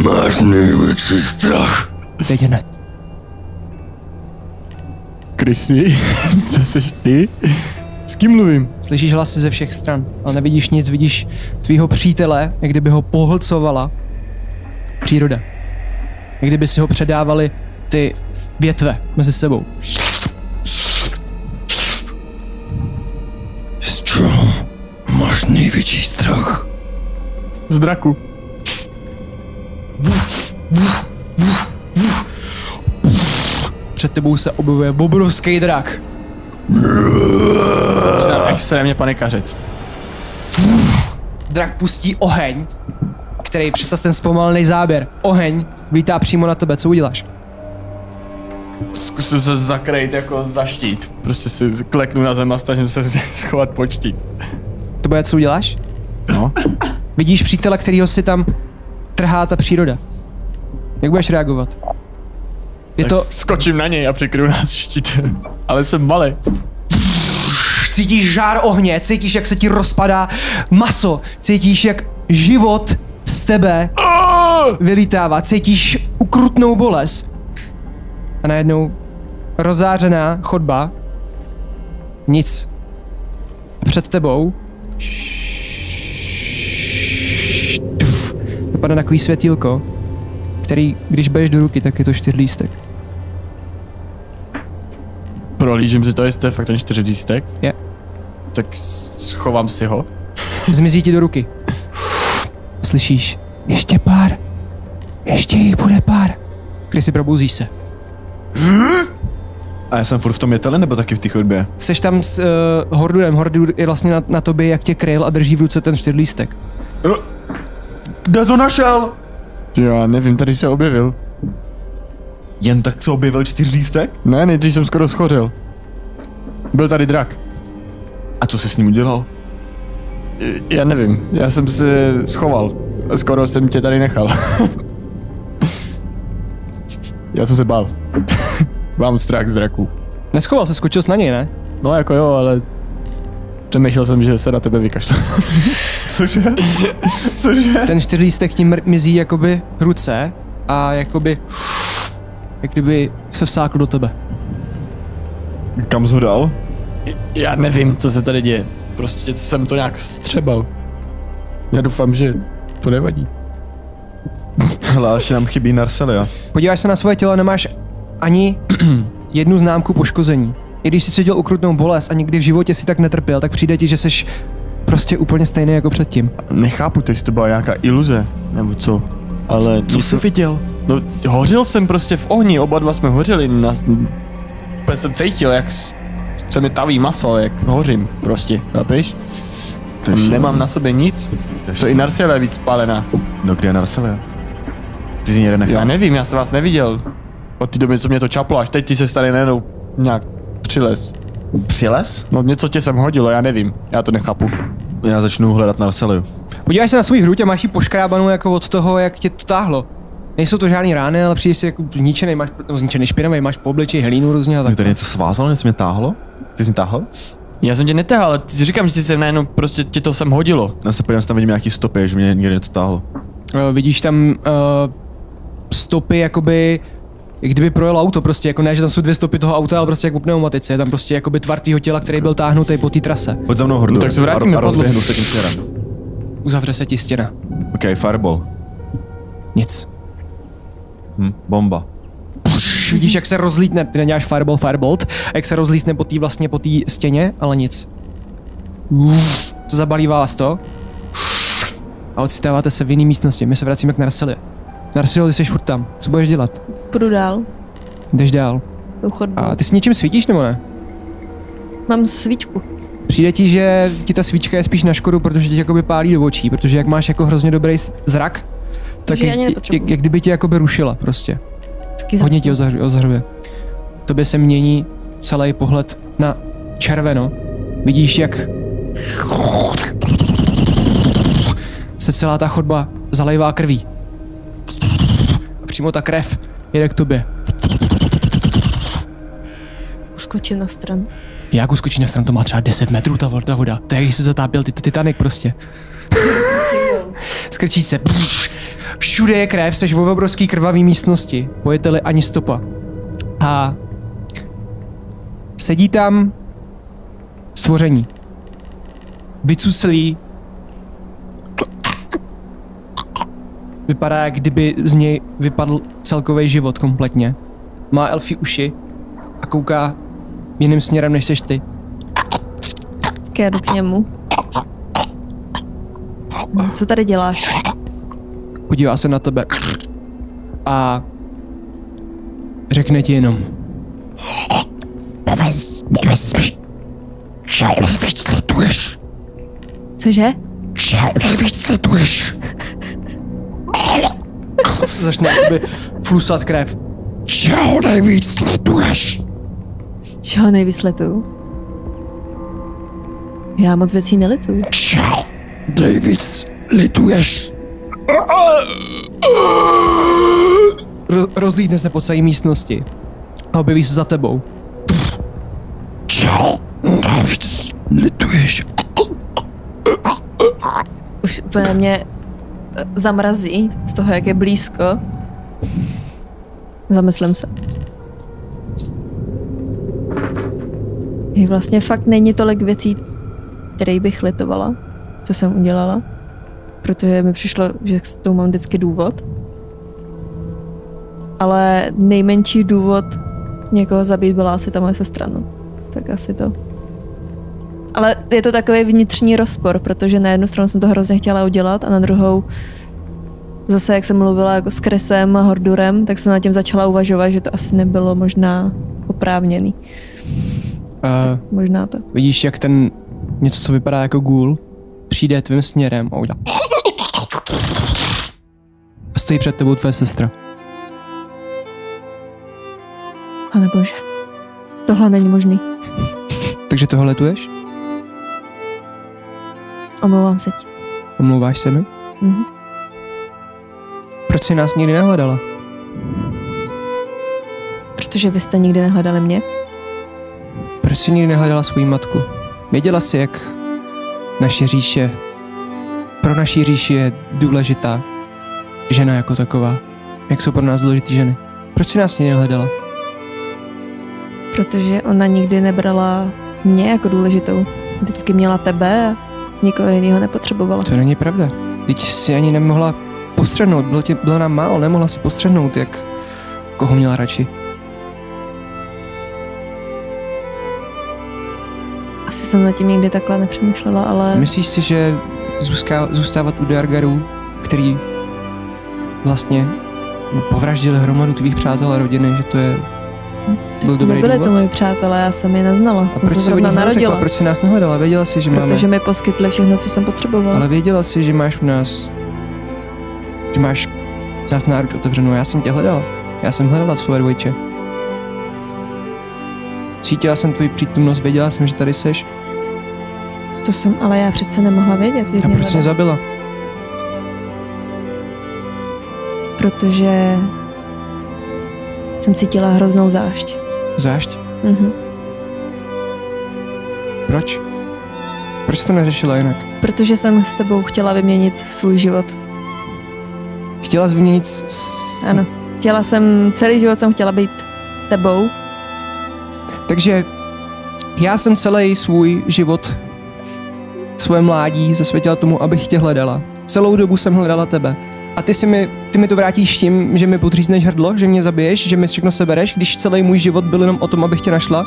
máš největší strach? Teď hned. Crissi, co seš ty? S kým mluvím? Slyšíš hlasy ze všech stran, ale nevidíš nic, vidíš tvýho přítele, jak kdyby ho pohlcovala příroda. Jak kdyby si ho předávali ty větve mezi sebou. Z čeho máš největší strach? Z draku. Před tebou se objevuje obrovský drak. Začínám extrémně panikařit. Drak pustí oheň, který přestat ten zpomalený záběr. Oheň vlítá přímo na tebe, co uděláš? Zkusím se zakrýt jako zaštít. Prostě si kleknu na zem a snažím se schovat počtít. To bude, co uděláš? No. Vidíš přítele, kterýho si tam trhá ta příroda. Jak budeš reagovat? Je to... Skočím na něj a přikryju nás štítem. Ale jsem malý. Cítíš žár ohně, cítíš, jak se ti rozpadá maso, cítíš, jak život z tebe vylítává, cítíš ukrutnou bolest. A najednou rozzářená chodba. Nic. A před tebou dopadne takový světýlko, který, když beješ do ruky, tak je to čtyřlístek. Prolížím si to, jestli to je fakt ten čtyřlístek. Je. Tak schovám si ho. Zmizí ti do ruky. Slyšíš? Ještě pár. Ještě jich bude pár. Když si probouzíš se. A já jsem furt v tom jetele, nebo taky v té chodbě? Seš tam s Hordurem. Hordur je vlastně na tobě, jak tě kryl a drží v ruce ten čtyřlístek. Kde jsi ho našel? Já nevím, tady se objevil. Jen tak se objevil čtyřlístek? Ne, nejdřív jsem skoro schořel. Byl tady drak. A co se s ním udělal? Já nevím, já jsem se schoval. Skoro jsem tě tady nechal. Já jsem se bál. Mám strach z draků. Neschoval se, skočil jsi na něj, ne? No jako jo, ale... Přemýšlel jsem, že se na tebe vykašle. Cože? Cože? Ten čtyřlístek tím mizí jakoby ruce a jakoby... Jak kdyby se vsákl do tebe. Kam jsi ho dal? Já nevím, co se tady děje. Prostě jsem to nějak střebal. Já doufám, že to nevadí. Hele, až nám chybí Narcelia. Podíváš se na svoje tělo, nemáš ani jednu známku poškození. I když jsi cítil ukrutnou bolest a nikdy v životě si tak netrpěl, tak přijde ti, že jsi prostě úplně stejný jako předtím. Nechápu, jestli to byla nějaká iluze, nebo co? Ale co jsi viděl? No, hořil jsem prostě v ohni, oba dva jsme hořili. Úplně jsem cítil, jak se mi taví maso, jak hořím prostě, chápeš? Nemám na sobě nic. To i Narcelia je víc spálená. No kde je Narcelia? Ty jsi někde nechal? Já nevím, já jsem vás neviděl. Od té doby, co mě to čaplo, až teď ty se tady nejednou nějak přilez. Přilez? No něco tě sem hodilo, já nevím, já to nechápu. Já začnu hledat Narceliu. Podíváš se na svůj hruď a máš ji poškrábanou jako od toho, jak tě to táhlo. Nejsou to žádný rány, ale přijde si jako zničený, máš zničený špinavý, máš po obličeji hlínu různě a tak. Ty tady něco svázalo, něco mě táhlo? Ty jsi mě táhl? Já jsem tě netáhl, ale ty si říkám, že jsi se najednou prostě tě to sem hodilo. Já se podívám, že tam vidím nějaký stopy, že mě někde něco táhlo. Vidíš tam stopy jakoby, jak kdyby projelo auto prostě, jako ne, že tam jsou dvě stopy toho auta, ale prostě jako pneumatice, je tam prostě jakoby tvar tvýho těla, který byl táhnutý po té trase. Pojď za mnou, Hordur, no, tak se vrátíme, a rozběhnu se tím směrem. Uzavře se ti stěna. OK, fireball. Nic. Bomba. Pš, vidíš, jak se rozlítne, ty neděláš fireball, firebolt, jak se rozlítne po té vlastně po té stěně, ale nic. Zabalívá vás to a odstáváte se v jiný místnosti, my se vracíme k Narcelie. Narcelie, ty jsi furt tam, co budeš dělat? Půjdu dál. Jdeš dál. A ty s něčím svítíš, nebo ne? Mám svíčku. Přijde ti, že ti ta svíčka je spíš na škodu, protože ti jakoby pálí do očí, protože jak máš jako hrozně dobrý zrak, tak jak kdyby tě jakoby rušila prostě. Taky hodně ti ozhrvě. Tobě se mění celý pohled na červeno. Vidíš, jak se celá ta chodba zalejvá krví. A přímo ta krev jede k tobě. Uskočím na stranu. Jak uskočí na stranu? To má třeba 10 metrů ta voda. To je, když se zatápěl Titanic prostě. Skrčí se. Všude je krev, seš v obrovský krvavý místnosti. Pojete-li ani stopa. A sedí tam stvoření. Vycuclí. Vypadá, jak kdyby z něj vypadl celkový život kompletně. Má elfí uši a kouká jiným směrem, než seš ty. Jdu k němu. Co tady děláš? Podívá se na tebe a řekne ti jenom. Cože? Začne jakoby flusat krev. Čeho nejvíc sleduješ? Čeho nejvíc sleduju? Já moc věcí nelituju. Čeho nejvíc lituješ? Rozlítne se po celé místnosti a objeví se za tebou. Čeho nejvíc lituješ? Už úplně mě zamrazí z toho, jak je blízko. Zamyslím se. Vlastně fakt není tolik věcí, které bych litovala, co jsem udělala. Protože mi přišlo, že s tou mám vždycky důvod. Ale nejmenší důvod někoho zabít byla asi ta moje sestra. Tak asi to. Ale je to takový vnitřní rozpor, protože na jednu stranu jsem to hrozně chtěla udělat a na druhou zase, jak jsem mluvila jako s Crissem a Hordurem, tak jsem nad tím začala uvažovat, že to asi nebylo možná oprávněný. Možná to. Vidíš, jak ten něco, co vypadá jako gůl, přijde tvým směrem a udělá. Stojí před tebou tvoje sestra. Anebože, tohle není možný. Takže tohle letuješ? Omlouvám se ti. Omlouváš se mi? Mhm. Proč jsi nás nikdy nehledala? Protože byste nikdy nehledali mě. Proč jsi nikdy nehledala svou matku? Věděla jsi, jak naše říše, pro naší říši je důležitá žena jako taková. Jak jsou pro nás důležité ženy. Proč jsi nás nikdy nehledala? Protože ona nikdy nebrala mě jako důležitou. Vždycky měla tebe a nikoho jiného nepotřebovala. To není pravda. Teď si ani nemohla postřehnout. Bylo nám málo, nemohla si postřehnout, jak koho měla radši. Asi jsem nad tím někdy takhle nepřemýšlela, ale... Myslíš si, že zůstávat u duergarů, který vlastně povraždili hromadu tvých přátel a rodiny, že to je... Byl dobrý důvod? Nebyli to moji přátelé, já jsem je neznala. A jsem proč se zrovna narodila. A proč jsi nás nehledala? Věděla jsi, že máme... Protože mi poskytli všechno, co jsem potřebovala. Ale věděla jsi, že máš u nás... Že máš nás náruč otevřenou. Já jsem tě hledala. Já jsem hledala tvoje dvojče. Cítila jsem tvoji přítomnost, věděla jsem, že tady seš. To jsem, ale já přece nemohla vědět. A proč jsi mě zabila? Protože... jsem cítila hroznou zášť. Zášť? Mhm. Proč? Proč to neřešila jinak? Protože jsem s tebou chtěla vyměnit svůj život. Chtěla jsi vyměnit... Ano. Chtěla jsem... Celý život jsem chtěla být tebou. Takže já jsem celý svůj život, svoje mládí zasvětila tomu, abych tě hledala. Celou dobu jsem hledala tebe. A ty mi to vrátíš tím, že mi podřízneš hrdlo, že mě zabiješ, že mi všechno sebereš, když celý můj život byl jenom o tom, abych tě našla?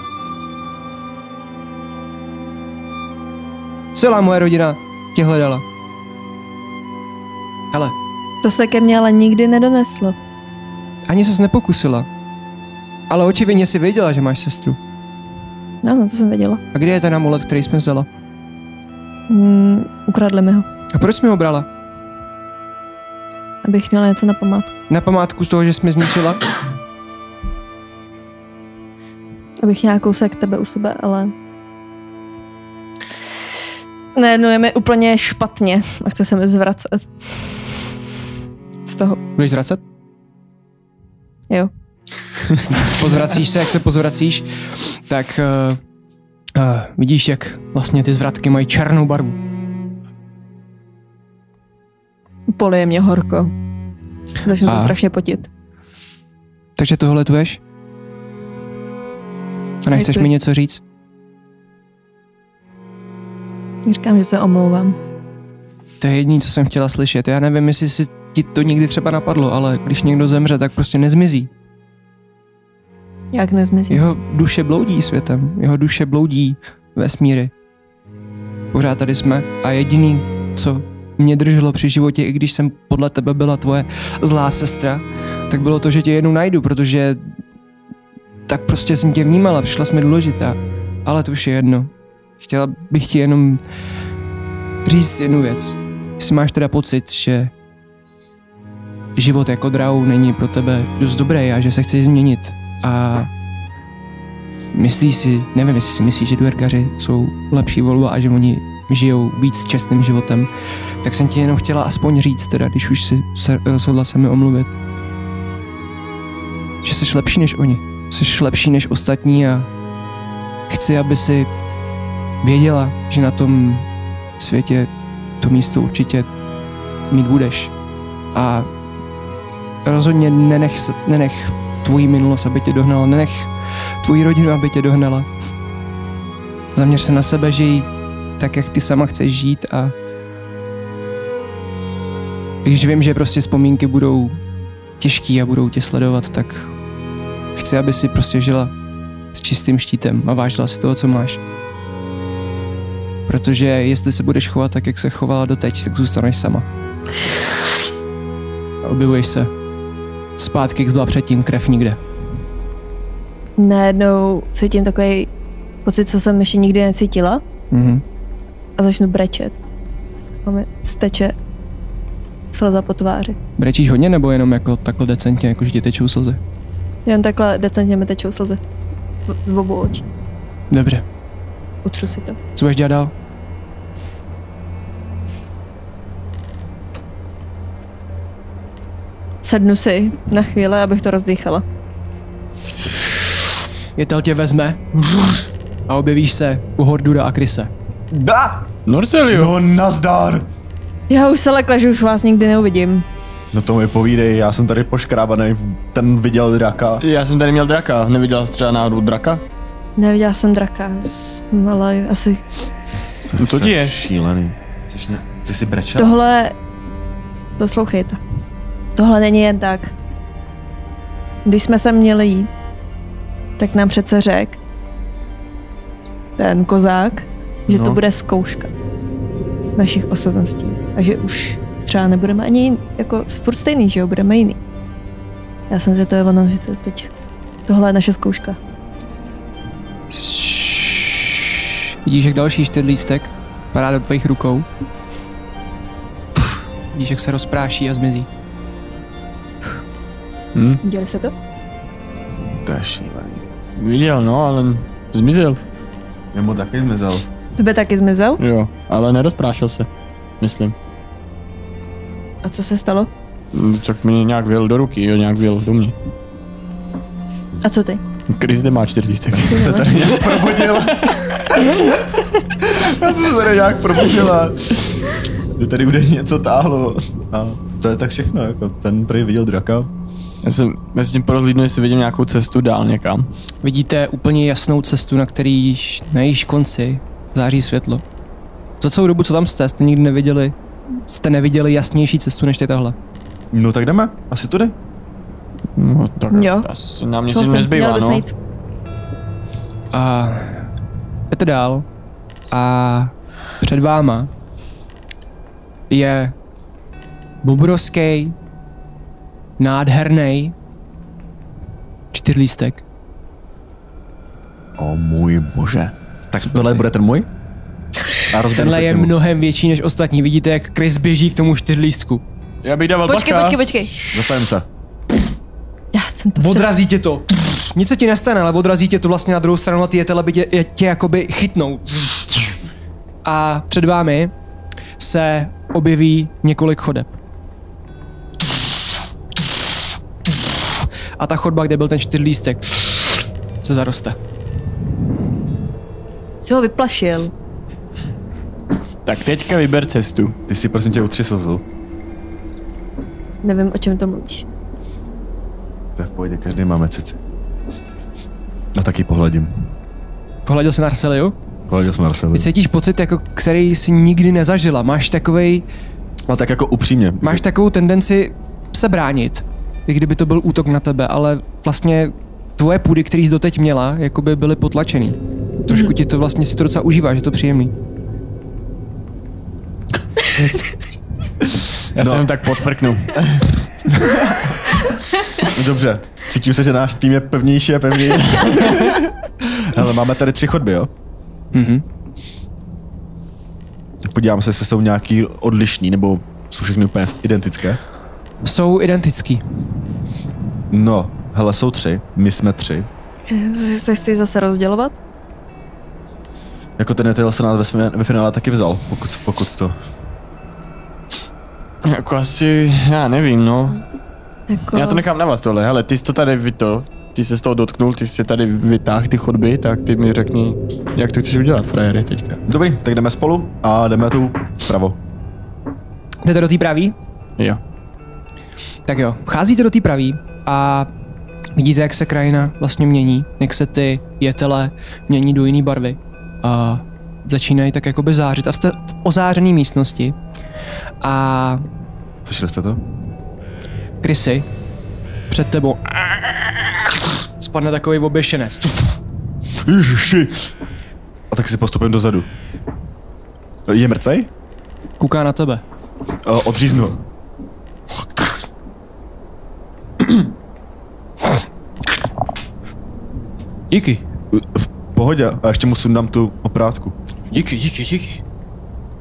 Celá moje rodina tě hledala. Hele. To se ke mně ale nikdy nedoneslo. Ani ses nepokusila. Ale očividně si věděla, že máš sestru. No, to jsem věděla. A kde je ten amulet, který jsi mi vzala? Ukradli mi ho. A proč jsi mi ho brala? Abych měla něco na památku. Na památku z toho, že jsi mi zničila? Abych měla kousek tebe u sebe, ale... Najednou je mi úplně špatně a chce se mi zvracet. Z toho. Budeš zvracet? Jo. Pozvracíš se, jak se pozvracíš, tak vidíš, jak vlastně ty zvratky mají černou barvu. Polije mě horko. Začnu se strašně potit. Takže tohle letuješ? A nechceš mi něco říct? Říkám, že se omlouvám. To je jediné, co jsem chtěla slyšet. Já nevím, jestli si ti to nikdy třeba napadlo, ale když někdo zemře, tak prostě nezmizí. Jak nezmizí? Jeho duše bloudí světem. Jeho duše bloudí vesmíry. Pořád tady jsme a jediný, co mě drželo při životě, i když jsem podle tebe byla tvoje zlá sestra, tak bylo to, že tě jednou najdu, protože tak prostě jsem tě vnímala, přišla jsi mi důležitá. Ale to už je jedno. Chtěla bych ti jenom říct jednu věc. Jestli máš teda pocit, že život jako drau není pro tebe dost dobrý a že se chceš změnit, a myslíš si, nevím, jestli si myslíš, že duergaři jsou lepší volba a že oni žijou víc čestným životem, tak jsem ti jenom chtěla aspoň říct teda, když už si rozhodla se mi omluvit, že jsi lepší než oni, jsi lepší než ostatní a chci, aby si věděla, že na tom světě to místo určitě mít budeš a rozhodně nenech tvojí minulost, aby tě dohnala, nenech tvoji rodinu, aby tě dohnala. Zaměř se na sebe, žij tak, jak ty sama chceš žít a když vím, že prostě vzpomínky budou těžký a budou tě sledovat, tak chci, aby si prostě žila s čistým štítem a vážila si toho, co máš. Protože jestli se budeš chovat tak, jak se chovala doteď, tak zůstaneš sama. A objevuješ se. Zpátky, jak byla předtím, krev nikde. Najednou cítím takový pocit, co jsem ještě nikdy necítila. Mm-hmm. A začnu brečet. A mi steče slza po tváři. Brečíš hodně nebo jenom jako takhle decentně, jakože ti tečou slzy? Jen takhle decentně mi tečou slzy. Z obou očí. Dobře. Utřu si to. Co budeš dělat dál? Sednu si na chvíli, abych to rozdýchala. Jetel tě vezme a objevíš se u Hordura a Crise. Da! Narcelio! No nazdar! Já už se lekla, že už vás nikdy neuvidím. No to mi povídej, já jsem tady poškrábaný, ten viděl draka. Já jsem tady měl draka, neviděla jsi třeba náhodou draka? Neviděla jsem draka, ale asi... No co ti je? Šílený. Ty jsi brečela? Tohle... Poslouchejte. Tohle není jen tak. Když jsme se měli jít, tak nám přece řekl ten kozák, že to bude zkouška našich osobností a že už třeba nebudeme ani jako furt stejný, že jo, budeme jiný. Já jsem si to je ono, že to teď tohle je naše zkouška. Vidíš, jak další čtyřlístek padá do tvých rukou. Vidíš, jak se rozpráší a zmizí. Viděli se to? To je šílený. Viděl, no, ale zmizel. Nebo taky zmizel. Tebe taky zmizel? Jo, ale nerozprášil se, myslím. A co se stalo? Tak mi nějak vyjel do ruky, jo, nějak vyjel do mě. A co ty? Criss má čtyřlístek. Já jsem se tady nějak probudila. Ty tady bude něco táhlo a to je tak všechno, jako ten prý viděl draka. Já jsem mezi tím porozlídnu, jestli vidím nějakou cestu dál někam. Vidíte úplně jasnou cestu, na který na jejíž konci září světlo. Za celou dobu, co tam jste nikdy neviděli, jste neviděli jasnější cestu než tahle. No tak jdeme, asi tudy. No tak jo. Asi nám nic nezbývá, no. A jdete dál a před váma je obrovský, nádherný čtyřlístek. O můj bože. Tak tohle bude ten můj? Tenhle je mnohem větší než ostatní. Vidíte, jak Criss běží k tomu čtyřlístku. Já bych dával bacha. Počkej. Zastavím se. Já jsem to odrazí tě to. Nic se ti nestane, ale odrazí tě to vlastně na druhou stranu a ty jetele by tě jakoby chytnou. A před vámi se objeví několik chodeb. A ta chodba, kde byl ten čtyřlístek, se zaroste. Jsi ho vyplašil. Tak teďka vyber cestu. Ty si prosím tě utři slzu. Nevím, o čem to mluvíš. Tak pojď, každý máme ceci. A taky pohladím. Pohladil jsi Narceliu? Pohladil jsem Narceliu. Ty cítíš pocit, jako který jsi nikdy nezažila. Máš takovej... Ale tak jako upřímně. Máš takovou tendenci se bránit. I kdyby to byl útok na tebe, ale vlastně tvoje půdy, který jsi doteď měla, jakoby byly potlačený. Trošku ti to vlastně si to docela užívá, že to příjemný. Já se jen tak potvrknu. Dobře, cítím se, že náš tým je pevnější a pevnější. Hele, máme tady 3 chodby, jo? Mhm. Podívám se, jestli jsou nějaký odlišný, nebo jsou všechny úplně identické? Jsou identický. No, hele, jsou 3. My jsme 3. Se chci zase rozdělovat? Jako ten netel se nás ve finále taky vzal, pokud to... Jako asi, já nevím, no. Jako... Já to nechám na vás tohle, hele, ty jsi to tady ty se z toho dotknul, ty jsi tady vytáhl ty chodby, tak ty mi řekni, jak to chceš udělat, frajery, teďka. Dobrý, tak jdeme spolu a jdeme tu pravo. Jdete do té pravý? Jo. Tak jo, vcházíte do té pravý a vidíte, jak se krajina vlastně mění, jak se ty jetele mění do jiné barvy a začínají tak jakoby zářit a jste v ozářené místnosti a... Slyšeli jste to? Crissi, před tebou spadne takový oběšenec. Ježiši. A tak si postupím dozadu. Je mrtvej? Kouká na tebe. Odříznu. Díky. V pohodě, a ještě mu sundám tu oprátku. Díky.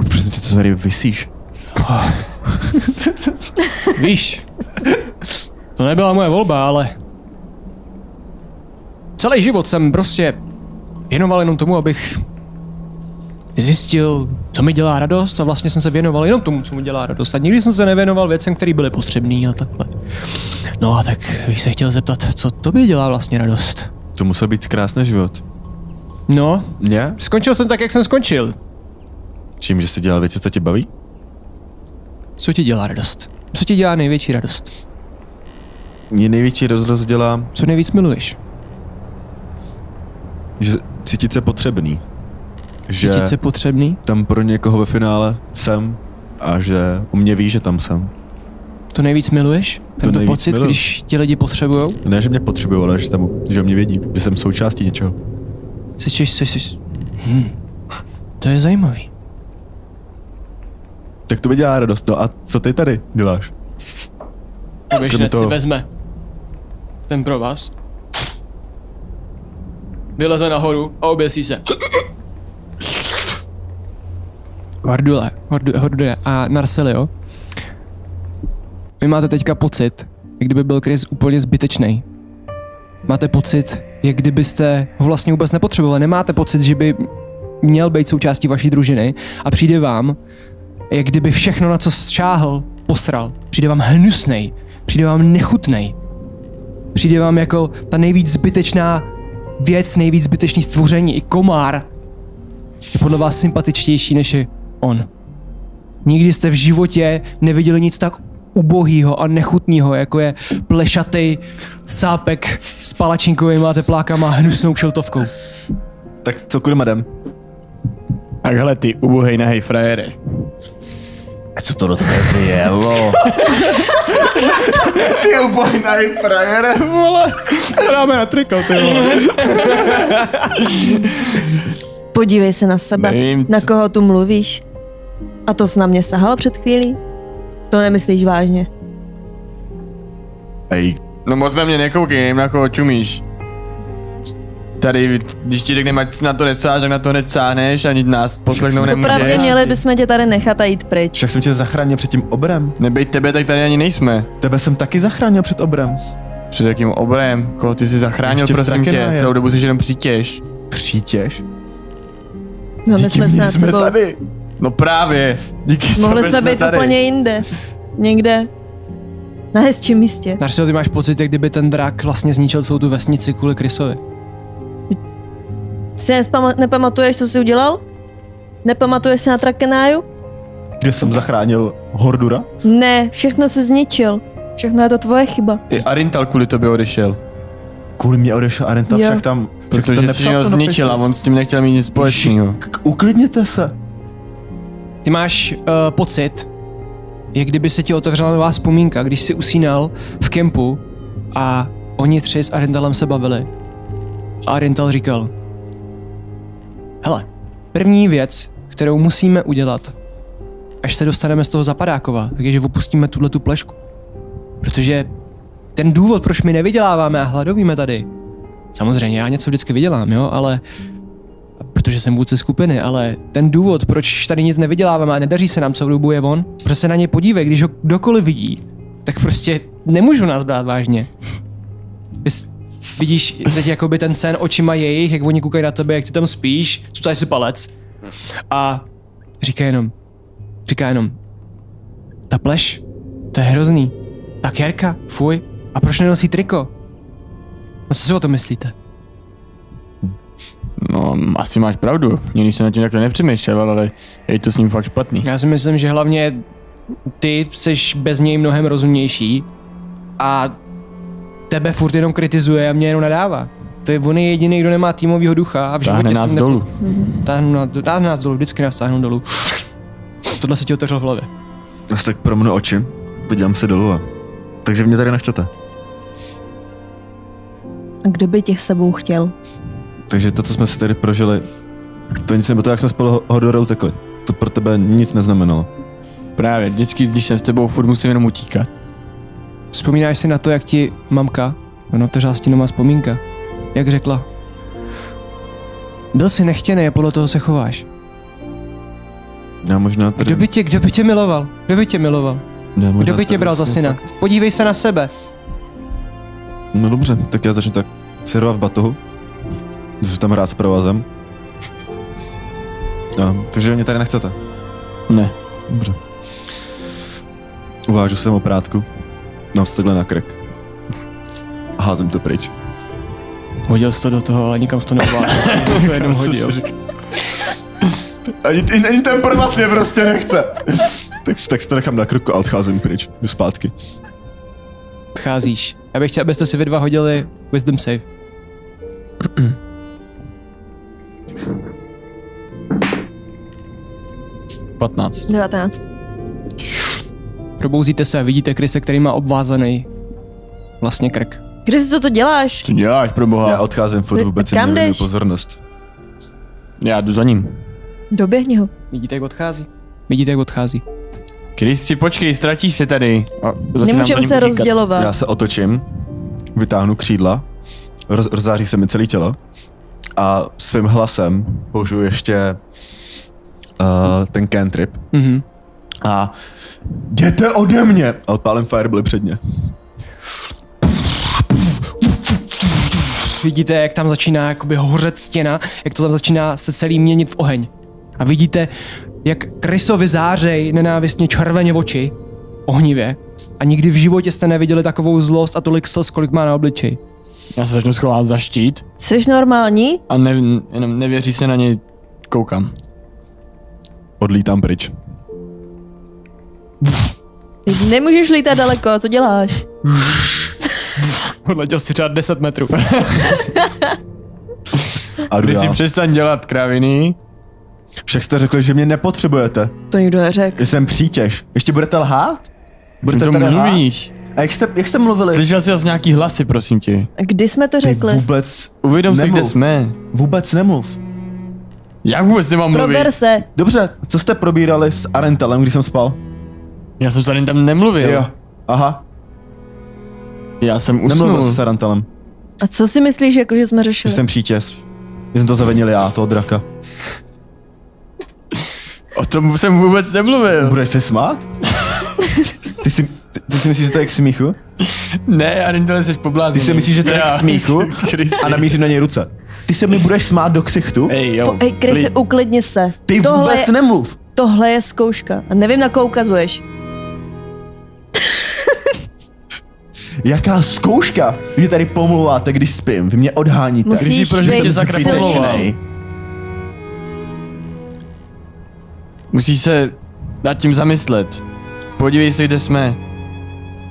Prosím tě, co tady vysíš? Víš, to nebyla moje volba, ale celý život jsem prostě věnoval jenom tomu, abych zjistil, co mi dělá radost a vlastně jsem se věnoval jenom tomu, co mi dělá radost a nikdy jsem se nevěnoval věcem, které byly potřebné a takhle. No a tak bych se chtěl zeptat, co tobě dělá vlastně radost? To musel být krásný život. No, ne? Skončil jsem tak, jak jsem skončil. Čím, že jsi dělal věci, co tě baví? Co ti dělá radost? Co ti dělá největší radost? Mě největší radost dělá... Co nejvíc miluješ? Že cítit se potřebný. Že cítit se potřebný? Tam pro někoho ve finále jsem a že u mě ví, že tam jsem. To nejvíc miluješ? Tento pocit, když ti lidi potřebujou? Ne, že mě potřebují, ale že mě vědí, že jsem součástí něčeho. To je zajímavý. Tak to mi dělá radost. No a co ty tady děláš? Běžnec si vezme ten pro vás. Vyleze nahoru a oběsí se. Hordule a Narcelio, vy máte teďka pocit, jak kdyby byl Criss úplně zbytečný. Máte pocit, jak kdybyste ho vlastně vůbec nepotřebovali. Nemáte pocit, že by měl být součástí vaší družiny a přijde vám, jak kdyby všechno, na co šáhl, posral. Přijde vám hnusnej, přijde vám nechutnej. Přijde vám jako ta nejvíc zbytečná věc, nejvíc zbytečný stvoření. I komár je podle vás sympatičtější, než je on. Nikdy jste v životě neviděli nic tak ubohýho a nechutného, jako je plešatý sápek s palačinkovými teplákama a hnusnou kšeltovkou. Tak co kudy, madam? Tak hele, ty ubohej nahej frajere. A co to do tebe vyjelo? Ty ubohej nahej frajere, vole. Dáme na triko, ty vole. Podívej se na sebe, na koho tu mluvíš. A to jsi na mě sahal před chvílí? To nemyslíš vážně. Ej. No moc na mě nekoukej, nevím, na koho čumíš. Tady, když ti řekneme, ať na to nesáhneš, tak na to necáhneš, ani nás poslechnout nemůžeš. Opravdu měli bychom tě tady nechat a jít pryč. Však jsem tě zachránil před tím obrem. Nebejt tebe, tak tady ani nejsme. Tebe jsem taky zachránil před obrem. Před jakým obrem? Koho ty jsi zachránil, ještě prosím tě? Celou dobu jsi jenom přítěž. Přítěž? Zamysle se na sebou. No právě. Díky. Mohli jsme být tady úplně jinde. Někde. Na hezčím místě. Narcelia, ty máš pocit, jak kdyby ten drak vlastně zničil celou tu vesnici kvůli Crissovi. Si nepamatuješ, co jsi udělal? Nepamatuješ se na Trakenáju? Kde jsem zachránil Hordura? Ne, všechno se zničil. Všechno je to tvoje chyba. I Arendal kvůli tobě odešel. Kvůli mě odešel Arendal, však tam... Protože jsi ho zničil a on s tím nechtěl mít nic společného. Uklidněte se. Ty máš pocit, jak kdyby se ti otevřela nová vzpomínka, když jsi usínal v kempu a oni tři s Arendalem se bavili. A Arendal říkal: hele, první věc, kterou musíme udělat, až se dostaneme z toho zapadákova, je, že opustíme tuhletu plešku. Protože ten důvod, proč my nevyděláváme a hladovíme tady, samozřejmě já něco vždycky vydělám, jo, ale... Protože jsem vůdce skupiny, ale ten důvod, proč tady nic nevyděláváme a nedaří se nám celou dobu, je on. Protože se na ně podívej, když ho kdokoliv vidí, tak prostě nemůžu nás brát vážně. Vidíš teď jakoby ten sen očima jejich, jak oni koukají na tebe, jak ty tam spíš, cucaj si palec. A říká jenom, ta pleš, to je hrozný. Ta kérka, fuj, a proč nenosí triko? No co si o tom myslíte? No, asi máš pravdu, nikdy jsem na tím takhle nepřemýšlel, ale je to s ním fakt špatný. Já si myslím, že hlavně ty seš bez něj mnohem rozumnější a tebe furt jenom kritizuje a mě jenom nadává. To je on jediný, kdo nemá týmovýho ducha a v životě táhne nás dolů. Táhne nás dolů, vždycky nás táhnou dolů. Tohle se ti otevřelo v hlavě. Asi tak promnu oči, podívám se dolů a... Takže mě tady nechcete. A kdo by těch sebou chtěl? Takže to, co jsme si tady prožili, to nic nebylo, to, jak jsme spolu Hordorou tekli. To pro tebe nic neznamenalo. Právě, vždycky, když jsem s tebou furt, musím jenom utíkat. Vzpomínáš si na to, jak ti mamka, no to řástínová vzpomínka, jak řekla: byl jsi nechtěný a podle toho se chováš. Já možná tady... Kdo by tě miloval? Kdo by tě miloval? Kdo by tě bral za syna? Fakt. Podívej se na sebe. No dobře, tak já začnu tak servovat v batohu. Jsi tam rád s provazem. No, takže mě tady nechcete? Ne. Dobře. Uvážu sem oprátku. nás takhle na krk. A házím to pryč. Hodil jsi to do toho, ale nikam jsi to neovládal. To jenom hodil. Ani ten prd vlastně prostě nechce. Tak si to nechám na krku a odcházím pryč. Jdu zpátky. Odcházíš. Já bych chtěl, abyste si vy dva hodili Wisdom Save. Patnáct. 19. Probouzíte se a vidíte Crise, který má obvázaný vlastně krk. Crise, co to děláš? Co děláš, proboha? Já odcházím furt, vůbec jim nevěnuju pozornost. Já jdu za ním. Doběhni ho. Vidíte, jak odchází? Vidíte, jak odchází. Crise, počkej, ztratíš se tady. Nemůžeme se rozdělovat. Já se otočím, vytáhnu křídla, rozzáří se mi celé tělo a svým hlasem použiju ještě ten cantrip. Mm-hmm. A jděte ode mě! A odpálím firebally předně. Vidíte, jak tam začíná jakoby hořet stěna, jak to tam začíná se celý měnit v oheň. A vidíte, jak Crisovi zářej nenávistně červeně oči, ohnivě. A nikdy v životě jste neviděli takovou zlost a tolik slz, kolik má na obličeji. Já se začnu schovat za štít. Jseš normální? A jenom nevěří se na něj, koukám. Odlítám pryč. Nemůžeš lítat daleko, co děláš? Odletěl si třeba 10 metrů. Když si přestaň dělat kraviny. Však jste řekli, že mě nepotřebujete. To nikdo neřekl. Jsem přítěž. Ještě budete lhát? Budete tady mluvíš? A jak jste mluvili? Slyšel jsi asi nějaký hlasy, prosím tě. Kdy jsme to řekli? Vůbec uvědom si, kde jsme. Vůbec nemluv. Jak vůbec nemám mluvit? Prober se. Dobře, co jste probírali s Arendalem, když jsem spal? Já jsem s Arendalem nemluvil. Jo, aha. Já jsem usnul. Nemluvil jsem s Arendalem. A co si myslíš, jako že jsme řešili? Jsem přítěz. Jsem to zavinil já, toho draka. O tom jsem vůbec nemluvil. Budeš se smát? Ty si myslíš, že to je k smíchu? Ne, Arendale, jsi poblázený. Ty si myslíš, že to je k smíchu a namířím na něj ruce. Ty se mi budeš smát do ksichtu? Ej, Crise, uklidni se. Ty tohle vůbec nemluv. Tohle je zkouška a nevím, na koho ukazuješ. Jaká zkouška? Vy mě tady pomluváte, když spím, vy mě odháníte. Musíš být silnější. Musíš se nad tím zamyslet. Podívej se, kde jsme.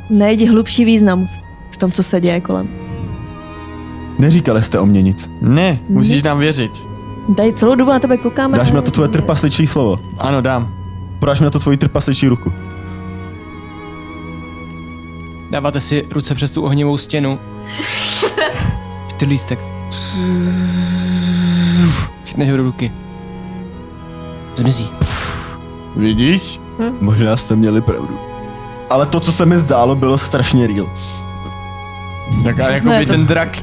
Najdi hlubší význam v tom, co se děje kolem. Neříkali jste o mě nic. Ne, musíš nám věřit. Daj, celou dobu na tebe koukáme. Dáš mi na to tvoje trpasličí slovo. Ano, dám. Podáš mi na to tvoji trpasličí ruku. Dáváte si ruce přes tu ohnivou stěnu. Ty lístek. Chytneš ho do ruky. Zmizí. Vidíš? Možná jste měli pravdu. Ale to, co se mi zdálo, bylo strašně real. Tak a jakoby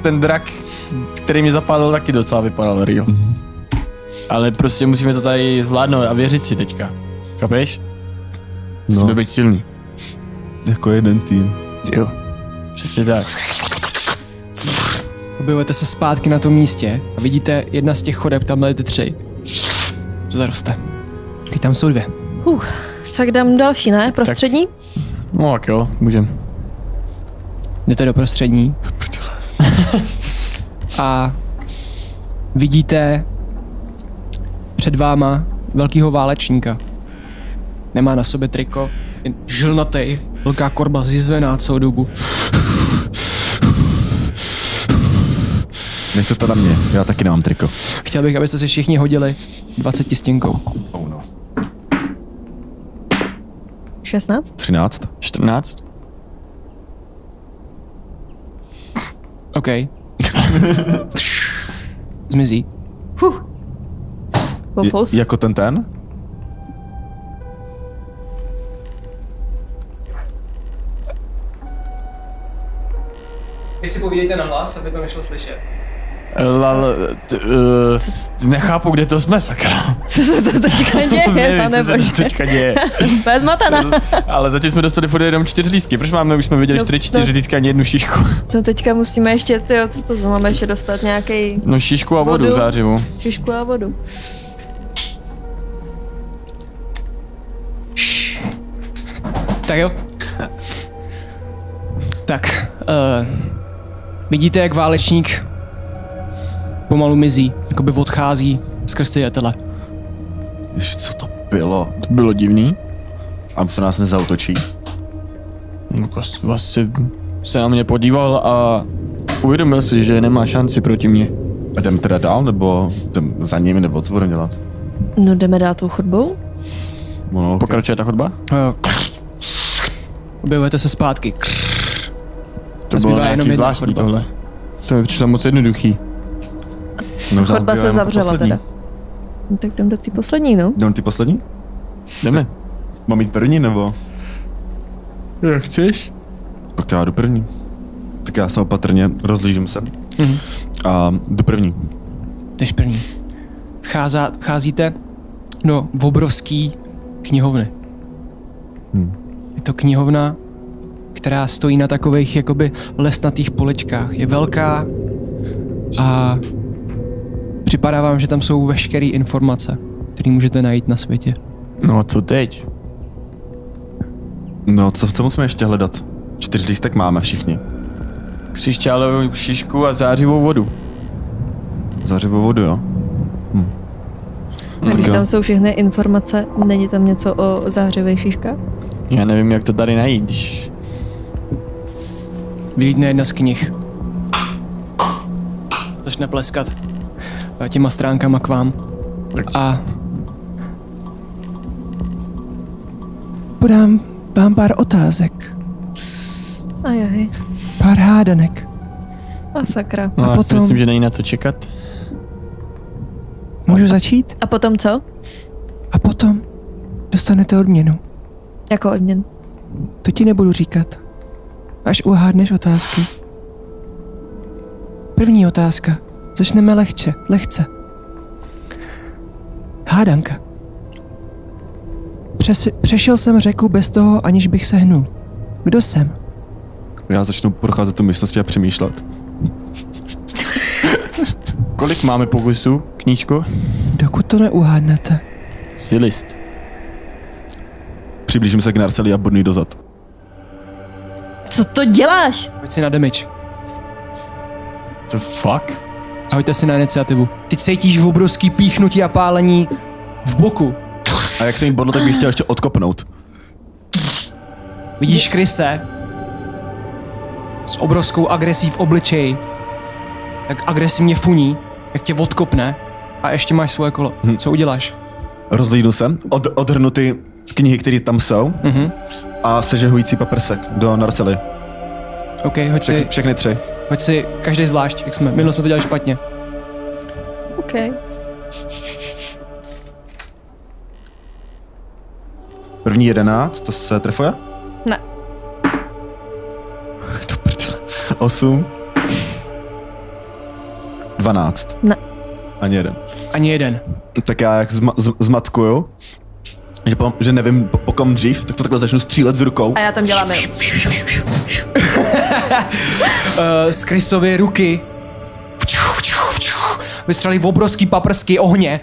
ten drak, který mě zapálil, taky docela vypadal real. Mm-hmm. Ale prostě musíme to tady zvládnout a věřit si teďka. Chápeš? Musíme být silní. Jako jeden tým. Jo, přesně tak. Objevujete se zpátky na tom místě a vidíte jedna z těch chodeb, tam ty tři. Co zaroste? Teď tam jsou dvě. Tak dám další, ne? Prostřední? Tak. No tak jo, můžem. Jdete do prostřední. A vidíte před váma velkýho válečníka. Nemá na sobě triko, jen žilnatej, velká korba zizvená celou dobu. Nechte to na mě, já taky nemám triko. Chtěl bych, abyste si všichni hodili 20 stěnkou. 16? 13? 14? OK. Zmizí. Jako ten? Vy si povídejte na hlas, aby to nešlo slyšet. Nechápu, kde to jsme, sakra. Co se to teďka děje, pane bože. Já jsem bezmataná. Ale zatím jsme dostali furt jenom 4 lístky. Proč máme, už jsme viděli 4 lístky ani jednu šišku? No teďka musíme ještě, tyjo, co to máme ještě dostat, nějaký. No šišku a vodu zářivu. Šišku a vodu. Tak jo. Tak, vidíte, jak válečník pomalu mizí, jakoby odchází skrz ty jetele. Ježiš, co to bylo? To bylo divný. A se nás nezautočí. Vlastně se na mě podíval a uvědomil si, že nemá šanci proti mě. A jdem teda dál, nebo jdem za nimi, nebo co budeme dělat? No jdeme dál tou chodbou. No, okay. Pokračuje ta chodba? Jo. Objevujete se zpátky. To bylo nějaký zvláštní tohle. To mi přišlo moc jednoduchý. No, chodba se zavřela teda. No, tak jdem do té poslední, no. Jdem do té poslední? Jdeme. Mám jít první, nebo? Jak chceš? Tak já jdu první. Tak já se opatrně rozlížím se. Mhm. A jdu první. Jdeš první. Vcházíte do obrovský knihovny. Je to knihovna, která stojí na takových jakoby lesnatých polečkách. Je velká a připadá vám, že tam jsou veškeré informace, které můžete najít na světě. No a co teď? No co musíme ještě hledat? 4 lístek máme všichni. Křišťálovou šišku a zářivou vodu. Zářivou vodu, jo? A když tam jsou všechny informace, není tam něco o zářivých šiškách? Já nevím, jak to tady najít, když... Vylítne jedna z knih. Začne pleskat těma stránkama k vám. A... podám vám pár otázek. Ajaj. Pár hádanek. A sakra. No, a potom... si myslím, že není na to čekat. Můžu začít? A potom co? A potom dostanete odměnu. Jako odměnu? To ti nebudu říkat. Až uhádneš otázky. První otázka. Začneme lehce. Hádanka. Přešel jsem řeku bez toho, aniž bych se hnul. Kdo jsem? Já začnu procházet tu místnosti a přemýšlet. Kolik máme pokusů, knížko? Dokud to neuhádnete. Jsi list. Přiblížím se k Narceli a bodný dozad. Co to děláš? Hoď si na damage. The fuck? A hoďte si na iniciativu. Ty cítíš v obrovský píchnutí a pálení v boku. A jak se jim bodlo, tak bych chtěl ještě odkopnout. Vidíš Kryse s obrovskou agresí v obličeji. Tak agresivně funí, jak tě odkopne a ještě máš svoje kolo. Co uděláš? Rozlídnu se, odhrnu ty knihy, které tam jsou a sežehující paprsek do Narcely. OK, hoď si... Všechny 3. Hoď si každý zvlášť, jak jsme. Minule jsme to dělali špatně. OK. První 11, to se trefuje? Ne. Do prdele. 8. 12. Ne. Ani jeden. Ani jeden. Tak já jak zmatkuju, že nevím po kom dřív, tak to takhle začnu střílet s rukou. A já tam dělám z Crissovy ruky vystřelí obrovský paprsky ohně.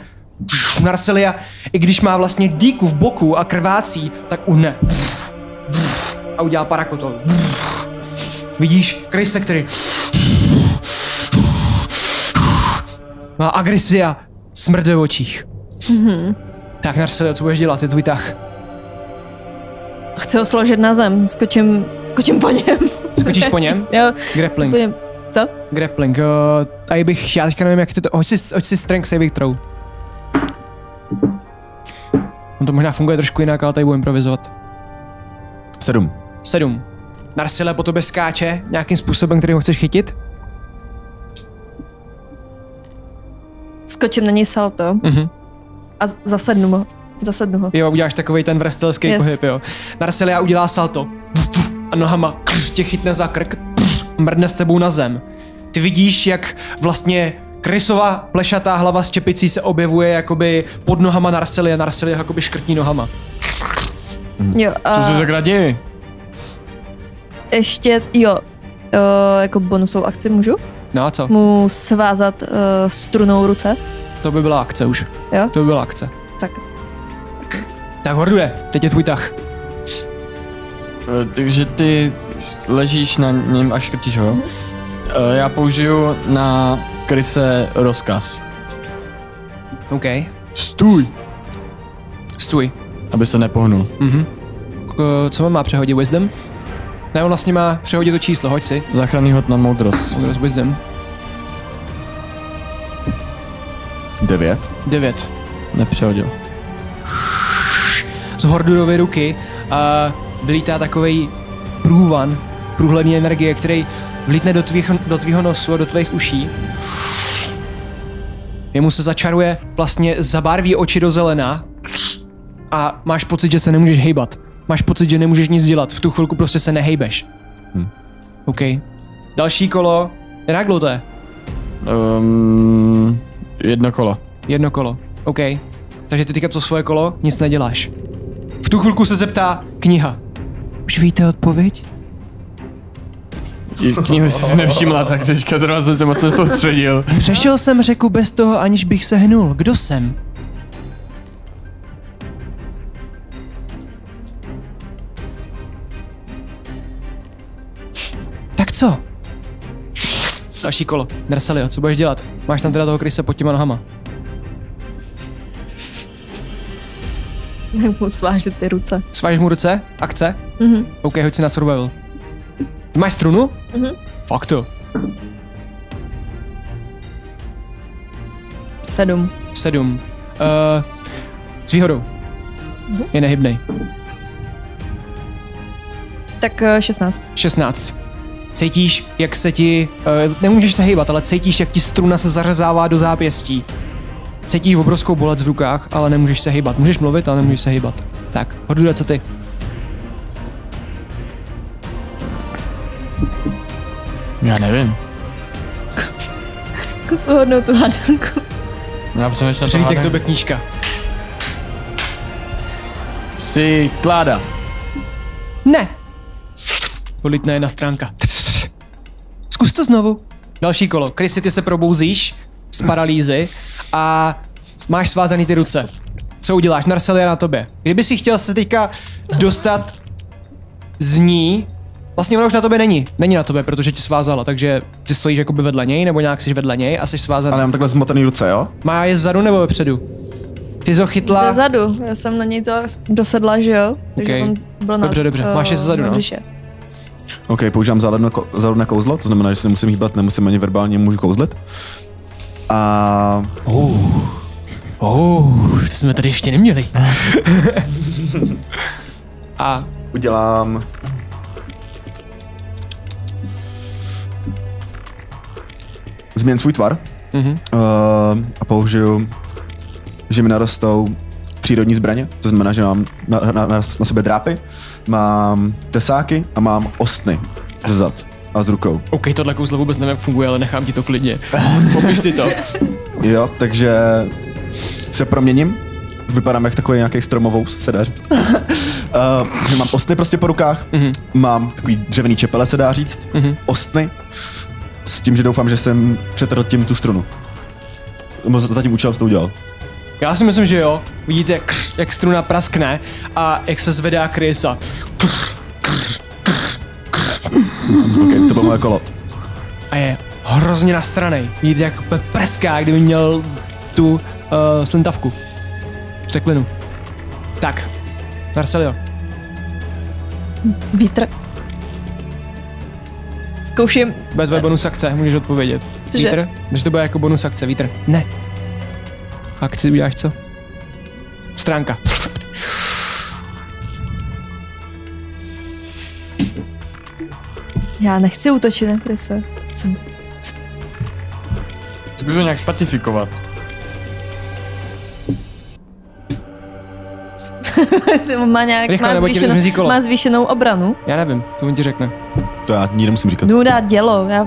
Narcelia, i když má vlastně díku v boku a krvácí, tak uhne. A udělá parakotol. Vidíš Crisse, který má agresi a smrde v očích. Tak Narcelia, co budeš dělat, je tvůj tah. Chci ho složit na zem, skočím po něm. Skočíš po něm? Jo. Grappling. Co? Grappling. Tady bych, já teďka nevím, jak to... Hoď si strength saving throw. On to možná funguje trošku jinak, ale tady budu improvizovat. 7. Narcelia po tobě skáče nějakým způsobem, který ho chceš chytit? Skočím na něj salto. A zasednu ho. Jo, uděláš takovej ten wrestlerský pohyb, jo. Narcelia udělá salto. A nohama tě chytne za krk. Mrdne s tebou na zem. Ty vidíš, jak vlastně Crissova plešatá hlava s čepicí se objevuje jakoby pod nohama Narcelia. Narcelia jakoby škrtí nohama. Jo, a... Co se tak raději? Ještě, jo. Jako bonusovou akci můžu? No a co? Mu svázat strunou ruce. To by byla akce už. Jo? To by byla akce. Tak. Tak Hordure, teď je tvůj tah. Takže ty... ležíš na něm a škrtíš ho. Já použiju na Crise rozkaz. OK. Stůj! Stůj. Aby se nepohnul. Mhm. Co on má přehodit? Wisdom? Ne, on vlastně má přehodit to číslo, hoď si. Záchranný hod na moudrost. Moudrost Wisdom. 9. 9. Nepřehodil. Z Hordurovy ruky vylítá takovej průvan, průhledný energie, který vlítne do tvýho nosu a do tvých uší. Jemu se začaruje, vlastně zabarví oči do zelená a máš pocit, že se nemůžeš hejbat. Máš pocit, že nemůžeš nic dělat. V tu chvilku prostě se nehejbeš. OK. Další kolo. Raglo to je? Jedno kolo. Jedno kolo. OK. Takže ty teďka to svoje kolo, nic neděláš. V tu chvilku se zeptá kniha. Už víte odpověď? Knihu jsi nevšimla, tak teďka zrovna jsem se moc nesoustředil. Přešel jsem řeku bez toho, aniž bych se hnul. Kdo jsem? Tak co? Další kolo. Narcelia, co budeš dělat? Máš tam teda toho Crisse pod těma nohama. Nebudu svážet ty ruce. Svážeš mu ruce? Akce? Mhm. OK, hoď si na survival. Máš strunu? Mhm. Fakt to. 7. 7. S výhodou. Mhm. Je nehybnej. Tak 16. 16. Cítíš, jak se ti... nemůžeš se hýbat, ale cítíš, jak ti struna se zařezává do zápěstí. Cítíš obrovskou bolest v rukách, ale nemůžeš se hýbat. Můžeš mluvit, ale nemůžeš se hýbat. Tak, Hordur, co ty? Já nevím. Kus pohodnou tu hádanku. Já přemýšlím na to hádanku. K tobě knížka. Jsi kláda. Ne. Politná jedna stránka. Zkus to znovu. Další kolo. Crissy, ty se probouzíš z paralýzy a máš svázaný ty ruce. Co uděláš? Narcelia, na tobě. Kdyby si chtěl se teďka dostat z ní, vlastně ona už na tobě není. Není na tobě, protože ti svázala, takže ty stojíš jakoby vedle něj, nebo nějak jsi vedle něj a jsi svázaný. Ale mám takhle zmotaný ruce, jo? Má je zadu nebo vepředu? Ty jsi ho chytla... Zezadu, já jsem na něj to dosedla, že jo? Okay. On byl na... Dobře, dobře, máš je zezadu, no. OK, používám zárodné kouzlo, to znamená, že se nemusím hýbat, nemusím ani verbálně, můžu kouzlit. A... to jsme tady ještě neměli. A... Udělám... Změň svůj tvar. A použiju, že mi narostou přírodní zbraně, to znamená, že mám na sobě drápy, mám tesáky a mám ostny ze zad a z rukou. OK, tohle kouzlo vůbec nevím, jak funguje, ale nechám ti to klidně. Popiš si to. Jo, takže se proměním. Vypadám jak takový nějaký stromovous, se dá říct. Mám ostny prostě po rukách, mám takový dřevěný čepele, se dá říct, ostny, s tím, že doufám, že jsem přetrhl tím tu strunu. Za tím účelem jsi to udělal. Já si myslím, že jo. Vidíte, jak struna praskne a jak se zvedá Criss a... OK, to bylo moje kolo. A je hrozně nasranej. Vidíte, jak prská, kdyby měl tu slintavku. Šteklinu. Tak, Narcelio. Vítr. Zkouším. Bude tvoje bonus akce, můžeš odpovědět. Cože? Vítr? Když to bude jako bonus akce, vítr. Ne. Akci uděláš co? Stránka. Já nechci útočit na Crisse. Co bych to nějak specifikovat? Má nějak... Rychle, má zvýšenou obranu? Já nevím, to on ti řekne. To já ní nemusím říkat. Jdu dát dělo, já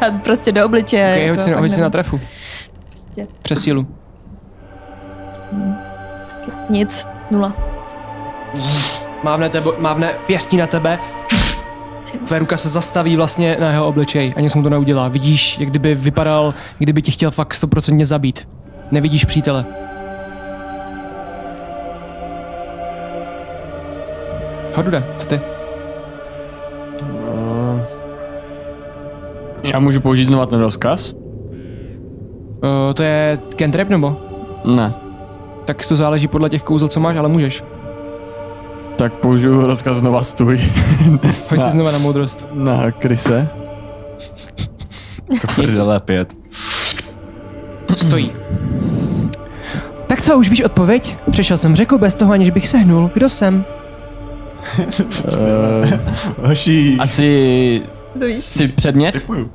dát prostě do obličeje. Okay, jako, hoď si na trefu. Prostě. Přes sílu. Nic, 0. Mávne pěstí na tebe. Tvé ruka se zastaví vlastně na jeho obličej, ani se mu to neudělá. Vidíš, jak kdyby vypadal, kdyby ti chtěl fakt 100% zabít. Nevidíš přítele. Hordude, co ty? Já můžu použít znovu ten rozkaz? To je cantrip nebo? Ne. Tak to záleží podle těch kouzel, co máš, ale můžeš. Tak použiju rozkaz znova stůj. Hoď si znova na moudrost. Na Kryse. To prdele 5. Stojí. Tak co, už víš odpověď? Přešel jsem řeku bez toho, aniž bych sehnul. Kdo jsem? Asi... Jsi předmět? Děkuju.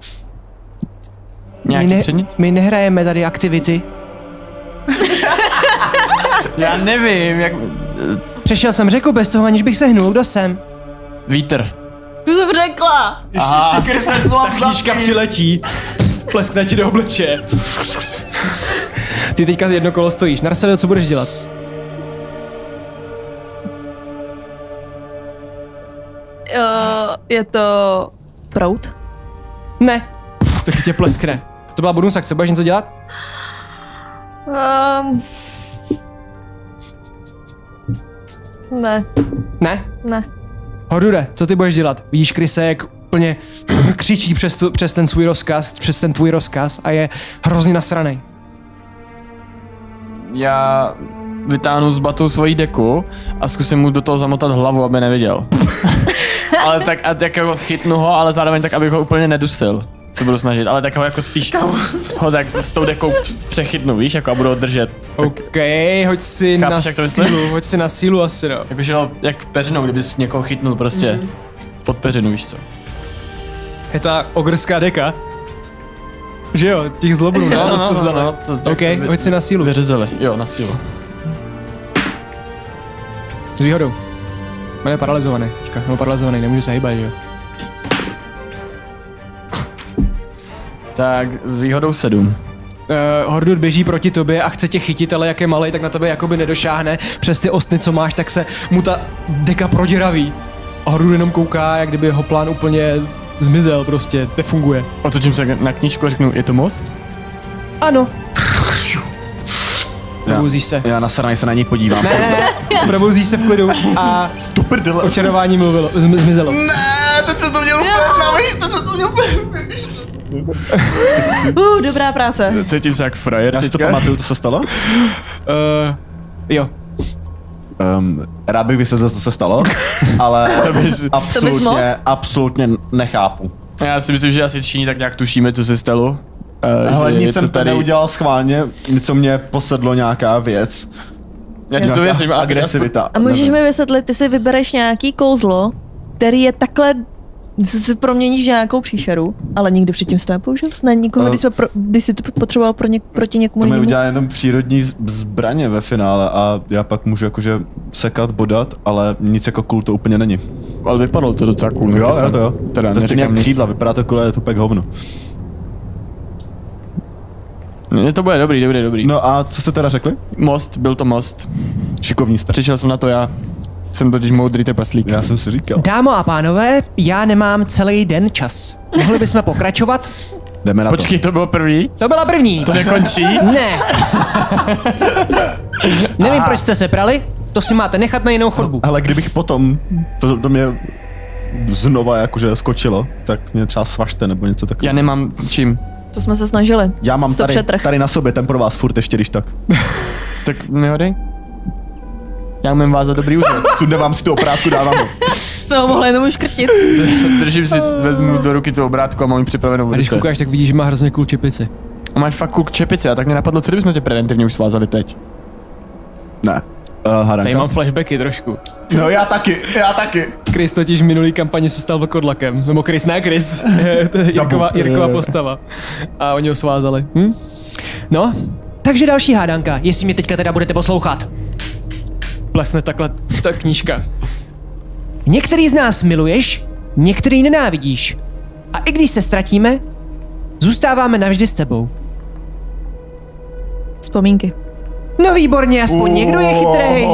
Nějaký předmět? My nehrajeme tady aktivity. Já nevím, jak... Přešel jsem řeku bez toho, aniž bych sehnul. Kdo jsem? Vítr. Kdo jsem řekla? Ta knížka přiletí. Pleskne ti do obleče. Ty teďka jedno kolo stojíš. Narcelio, co budeš dělat? Je to... prout? Ne. Taky tě pleskne. To byla bonus akce, budeš něco dělat? Ne. Ne? Ne. Hordure, co ty budeš dělat? Vidíš Kryse, jak úplně křičí přes ten svůj rozkaz, přes ten tvůj rozkaz a je hrozně nasranej. Já vytáhnu z batu svoji deku a zkusím mu do toho zamotat hlavu, aby neviděl. Ale tak, a tak jako chytnu ho, ale zároveň tak, abych ho úplně nedusil. Co budu snažit, ale tak ho jako spíš ho tak s tou dekou přechytnu, víš, jako a budu ho držet. Tak... OK, hoď si na sílu asi, no. Jakože ho, jak peřinou, kdybys někoho chytnul prostě pod peřinu, víš co. Je ta ogrská deka. Že jo, těch zlobů, no, no, to vzala. No, OK, hoď si na sílu. Vyřezali, jo, na sílu. S výhodou. On je paralizovaný, teďka, no paralizovaný, nemůže se hýbat, že jo. Tak s výhodou 7. Hordur běží proti tobě a chce tě chytit, ale jak je malej, tak na tebe jakoby nedošáhne. Přes ty ostny, co máš, tak se mu ta deka proděraví. A Hordur jenom kouká, jak kdyby jeho plán úplně zmizel prostě, nefunguje. Otočím se na knížku a řeknu, je to most? Ano. Probouzíš se. Já nasranej se na něj podívám. Ne, probouzíš se v klidu a to prdele. Očarování mluvilo, zmizelo. Ne, teď jsem to měl úplně. Dobrá práce. Cítím se jak frajer. Já si to pamatuju, co se stalo? Jo. Rád bych vysvětlil, co se stalo, ale absolutně nechápu. Já si myslím, že asi všichni tak nějak tušíme, co se stalo. Ale nic jsem tady neudělal schválně, něco mě posedlo nějaká věc. Já ti to věřím, agresivita. A můžeš mi vysvětlit, ty si vybereš nějaký kouzlo, který je takhle... proměníš nějakou příšeru, ale nikdy předtím jsi to nepoužil? Ne, nikoho, když jsi to potřeboval proti někomu jinému? To mi udělá jenom přírodní zbraně ve finále a já pak můžu jakože sekat, bodat, ale nic jako cool to úplně není. Ale vypadalo to docela cool. Jo, jo, to jo. Teda to je křídla, vypadá to cool, ale je to pek hovno. Ne, to bude dobrý, dobrý, dobrý. No a co jste teda řekli? Most, byl to most. Šikovní jste. Přišel jsem na to já. Jsem totiž moudrý trpaslík. Já jsem si říkal. Dámo a pánové, já nemám celý den čas. Mohli bychom pokračovat? Jdeme na to. Počkej, to bylo první? To byla první. To nekončí? Ne. Nevím, proč jste se prali, to si máte nechat na jinou chodbu. Ale kdybych potom, to mě znova jakože skočilo, tak mě třeba svažte nebo něco takového. Já nemám čím. To jsme se snažili. Já mám tady na sobě, ten pro vás furt ještě když tak. Tak mi hodej. Já umím vázat dobrý úzel. Sudne vám si tu obrátku, dávám ho. Jsme ho mohli jenom uškrtit. Držím si, vezmu do ruky tu obrátku a mám ji připravenou v ruce. A když koukáš, tak vidíš, že má hrozně cool čepici. A máš fakt cool čepici, a tak mě napadlo, co kdybychom tě preventivně už svázali teď? Ne. Haranka. Tady mám flashbacky trošku. No já taky. Criss totiž v minulý kampani se stal vlkodlakem. Nebo Criss, ne Criss. Jirková postava. A oni ho svázali. Hm? No, takže další hádanka, jestli mě teďka teda budete poslouchat. Plesne takhle ta knížka. Některý z nás miluješ, některý nenávidíš. A i když se ztratíme, zůstáváme navždy s tebou. Vzpomínky. No výborně, aspoň někdo je chytrý.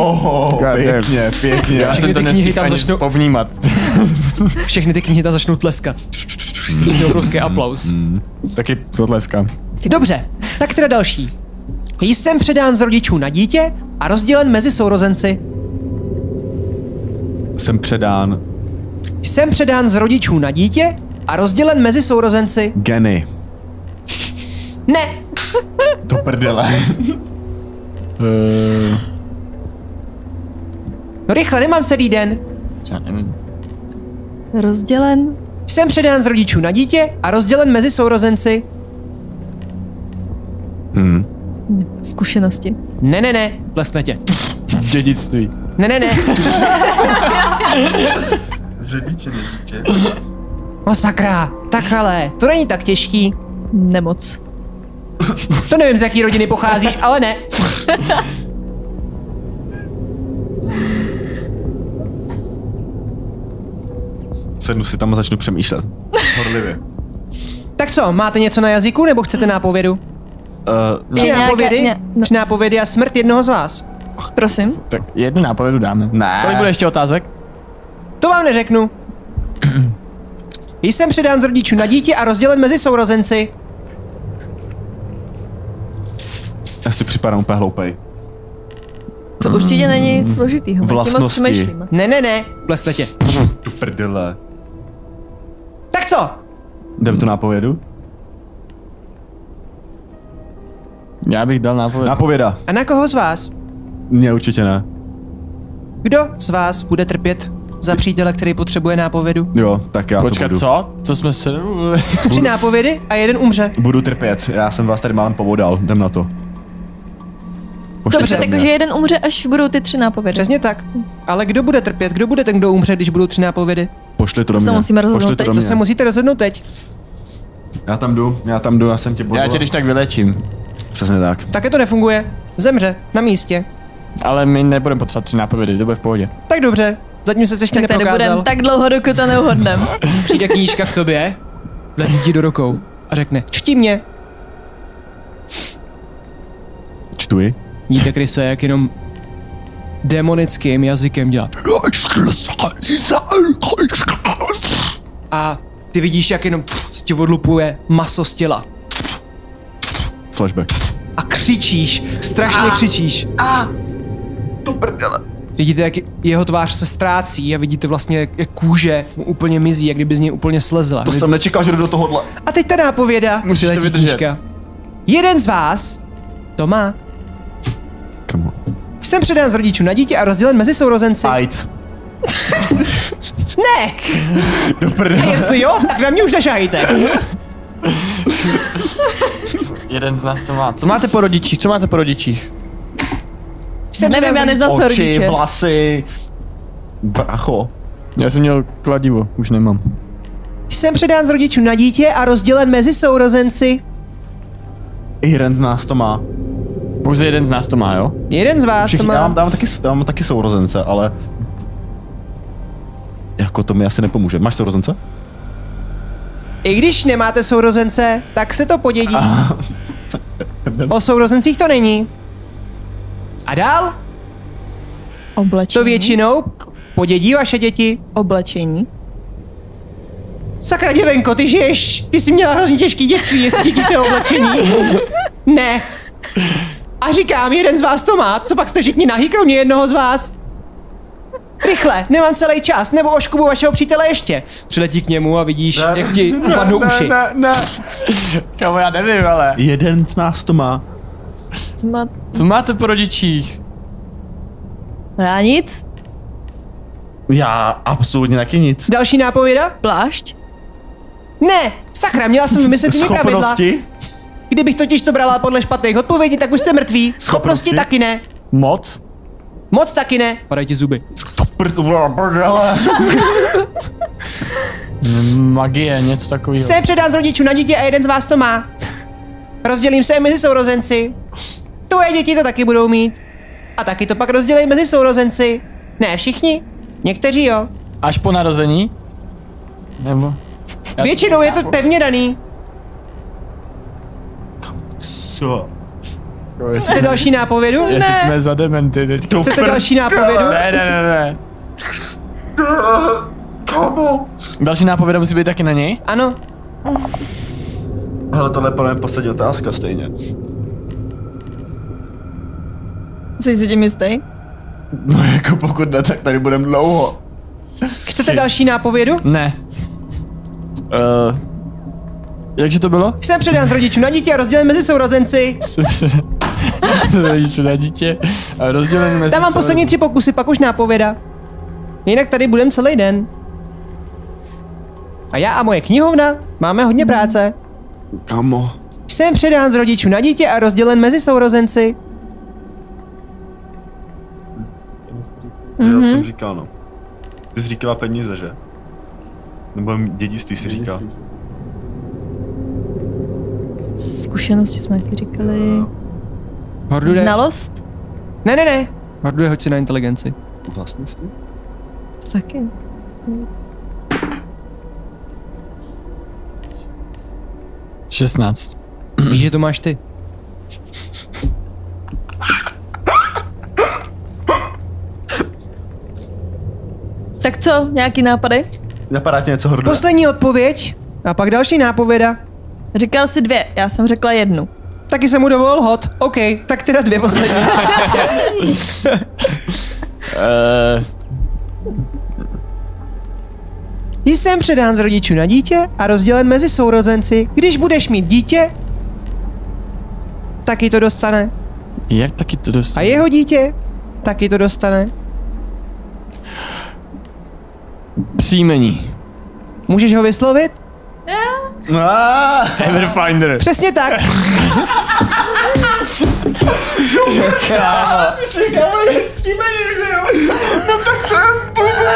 Pěkně, pěkně. Já jsem to nestihl ani povnímat. Všechny ty knihy tam začnou tleskat. Obrovský aplaus. Taky to tleskám. Dobře, tak teda další. Jsem předán z rodičů na dítě a rozdělen mezi sourozenci. Jsem předán z rodičů na dítě a rozdělen mezi sourozenci. Geny. Ne. To prdele. No rychle, nemám celý den. Já nevím. Rozdělen. Jsem předán z rodičů na dítě a rozdělen mezi sourozenci. Hmm. Zkušenosti. Ne, ne, ne. Lesne tě. Dědictví. Ne, ne, ne. Z rodiče na dítě. O sakra, tak ale, to není tak těžký. Nemoc. To nevím, z jaký rodiny pocházíš, ale ne. Sednu si tam a začnu přemýšlet. Horlivě. Tak co, máte něco na jazyku, nebo chcete nápovědu? Tři nápovědy a smrt jednoho z vás. Prosím. Tak jednu nápovědu dáme. Ne. Kolik bude ještě otázek? To vám neřeknu. Jsem předán z rodičů na dítě a rozdělen mezi sourozenci. Já si připadám úplně hloupej. To určitě není nic složitýho. Vlastnosti. Ne, ne, ne. Plesne tě. Tu prdele. Tak co? Jdem tu nápovědu? Já bych dal nápovědu. Nápověda. A na koho z vás? Mně určitě ne. Kdo z vás bude trpět za přítele, který potřebuje nápovědu? Jo, tak já to budu. Co? Co jsme se... Tři nápovědy a jeden umře. Budu trpět, já jsem vás tady málem povodal, jdem na to. Dobře, takže jeden umře, až budou ty tři nápovědy. Přesně tak. Ale kdo bude trpět? Kdo bude ten, kdo umře, když budou tři nápovědy? Pošli to do mě. To se musíte rozhodnout teď. Já tam jdu, já jsem tě bodoval. Já tě když tak vylečím. Přesně tak. Také to nefunguje. Zemře, na místě. Ale my nebudeme potřebovat tři nápovědy, to bude v pohodě. Tak dobře. Zatím se ještě neprokázal. Tady budem tak dlouho, dokud to neuhodnem. Přijde knížka k tobě, vletí ti do rukou a řekne, čti mě. Čtuji. Vidíte Kryse, jak jenom demonickým jazykem dělá. A ty vidíš, jak jenom ti odlupuje maso z těla. Flashback. A křičíš, strašně křičíš. To prdele. Vidíte, jak jeho tvář se ztrácí a vidíte vlastně, jak kůže mu úplně mizí, jak kdyby z něj úplně slezla. To jsem nečekal, že jdu do tohohle. A teď ta nápověda. Musíš to vydržet. Jeden z vás to má. Jsem předán z rodičů na dítě a rozdělen mezi sourozenci. Ajc. Ne! Dobrý. A jestli jo, tak na mě už nežahejte. Jeden z nás to má. Co máte po rodičích? Co máte po rodičích? Nevím, já neznám své rodiče. Oči, vlasy, bracho. Já jsem měl kladivo, už nemám. Jsem předán z rodičů na dítě a rozdělen mezi sourozenci. Jeden z nás to má. Pouze jeden z nás to má, jo? Jeden z vás to má. Já mám taky sourozence, ale... Jako to mi asi nepomůže. Máš sourozence? I když nemáte sourozence, tak se to podědí. O sourozencích to není. A dál? Oblečení. To většinou podědí vaše děti. Oblečení. Sakra děvenko, ty žiješ, ty jsi měla hrozně těžký dětství, jestli díky to oblečení. Ne. A říkám, jeden z vás to má, to pak jste všichni nahý, kromě jednoho z vás. Rychle, nemám celý čas, nebo oškubu vašeho přítele ještě. Přiletí k němu a vidíš, jak ti upadnou uši. Kámo, já nevím, ale... Jeden z nás to má. Co máte po rodičích? Já nic. Já absolutně taky nic. Další nápověda? Plášť? Ne, sakra, měla jsem vymyslet jiné pravidla. Schopnosti? Kdybych totiž to brala podle špatných odpovědí, tak už jste mrtví. Schopnosti taky ne. Moc? Moc taky ne. Padají ti zuby. Magie, něco takového. Se předá z rodičů na dítě a jeden z vás to má. Rozdělím se mezi sourozenci. Tvoje děti to taky budou mít. A taky to pak rozdělej mezi sourozenci. Ne všichni, někteří jo. Až po narození? Nebo? Většinou je to pevně daný. Co? Chcete další nápovědu? Ne. Jestli jsme za dementy teďka. Chcete další nápovědu? Ne, ne, ne, ne. Další nápověda musí být taky na něj? Ano. Hele, tohle je pro mě poslední otázka stejně. Jsi si tím jistý? No jako pokud ne, tak tady budeme dlouho. Chcete další nápovědu? Ne. Jakže to bylo? Jsem předán z rodičů na dítě a rozdělen mezi sourozenci. Z rodičů na dítě a rozdělen mezi Tam mám poslední 3 pokusy, pak už nápověda. Jinak tady budem celý den. A já a moje knihovna máme hodně práce. Kamo? Jsem předán z rodičů na dítě a rozdělen mezi sourozenci. Já jsem říkal, no. Ty jsi říkala peníze, že? Nebo dědictví si říká. Zkušenosti jsme taky říkali. Hordure. Znalost? Ne. Hordure, hoď si na inteligenci. Vlastnictví? To taky. Hm. 16. Víš, že to máš ty. Tak co? Nějaký nápady? Napadá tě něco, Hordure? Poslední odpověď a pak další nápověda. Říkal jsi 2, já jsem řekla 1. Taky jsem mu dovolil hod. OK, tak teda 2 poslední. Jsem předán z rodičů na dítě a rozdělen mezi sourozenci. Když budeš mít dítě, taky to dostane. Jak taky to dostane? A jeho dítě taky to dostane. Příjmení. Můžeš ho vyslovit? Everfinder. Přesně tak. Kráva. Ty si kamerý střímení, že jo? No tak to je půl.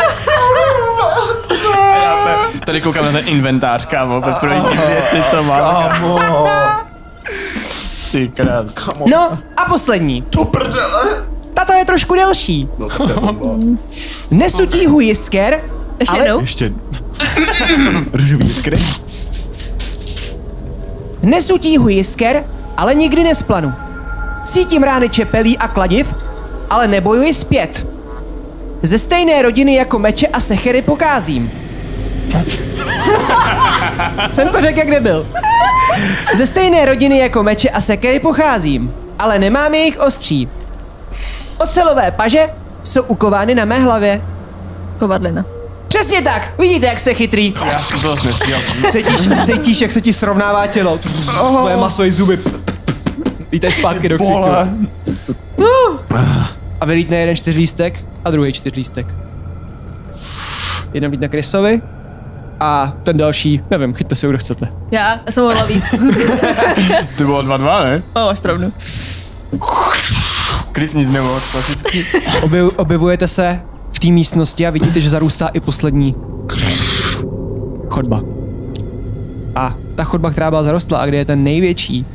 Tady koukám na ten inventář, kámo, projíždím věci, co mám. Kámo. Ty krás. No a poslední. Tu prdele. Tato je trošku delší. No to je bomba. Nesutí hu jisker, ale... Ještě. Růžový jisker. Nesu tíhu jisker, ale nikdy nesplanu. Cítím rány čepelí a kladiv, ale nebojuji zpět. Ze stejné rodiny jako meče a sechery pokázím. Jsem to řekl, jak nebyl. Ze stejné rodiny jako meče a sekery pocházím, ale nemám jejich ostří. Ocelové paže jsou ukovány na mé hlavě. Kovadlina. Přesně tak! Vidíte, jak jste chytrý! Já jsem to nesměl. Cítíš, jak se ti srovnává tělo. Tvoje maso i zuby. Lítej zpátky do ksichtu. A vylítne jeden 4lístek a druhý 4lístek. Jeden vlítne Crissovi a ten další, nevím, chyťte si, kdo chcete. Já jsem mohla víc. Ty bylo 2-2, ne? No, máš pravdu. Criss nic nemohl, klasicky. Objevujete se v té místnosti a vidíte, že zarůstá i poslední chodba. A ta chodba, která byla zarostla a kde je ten největší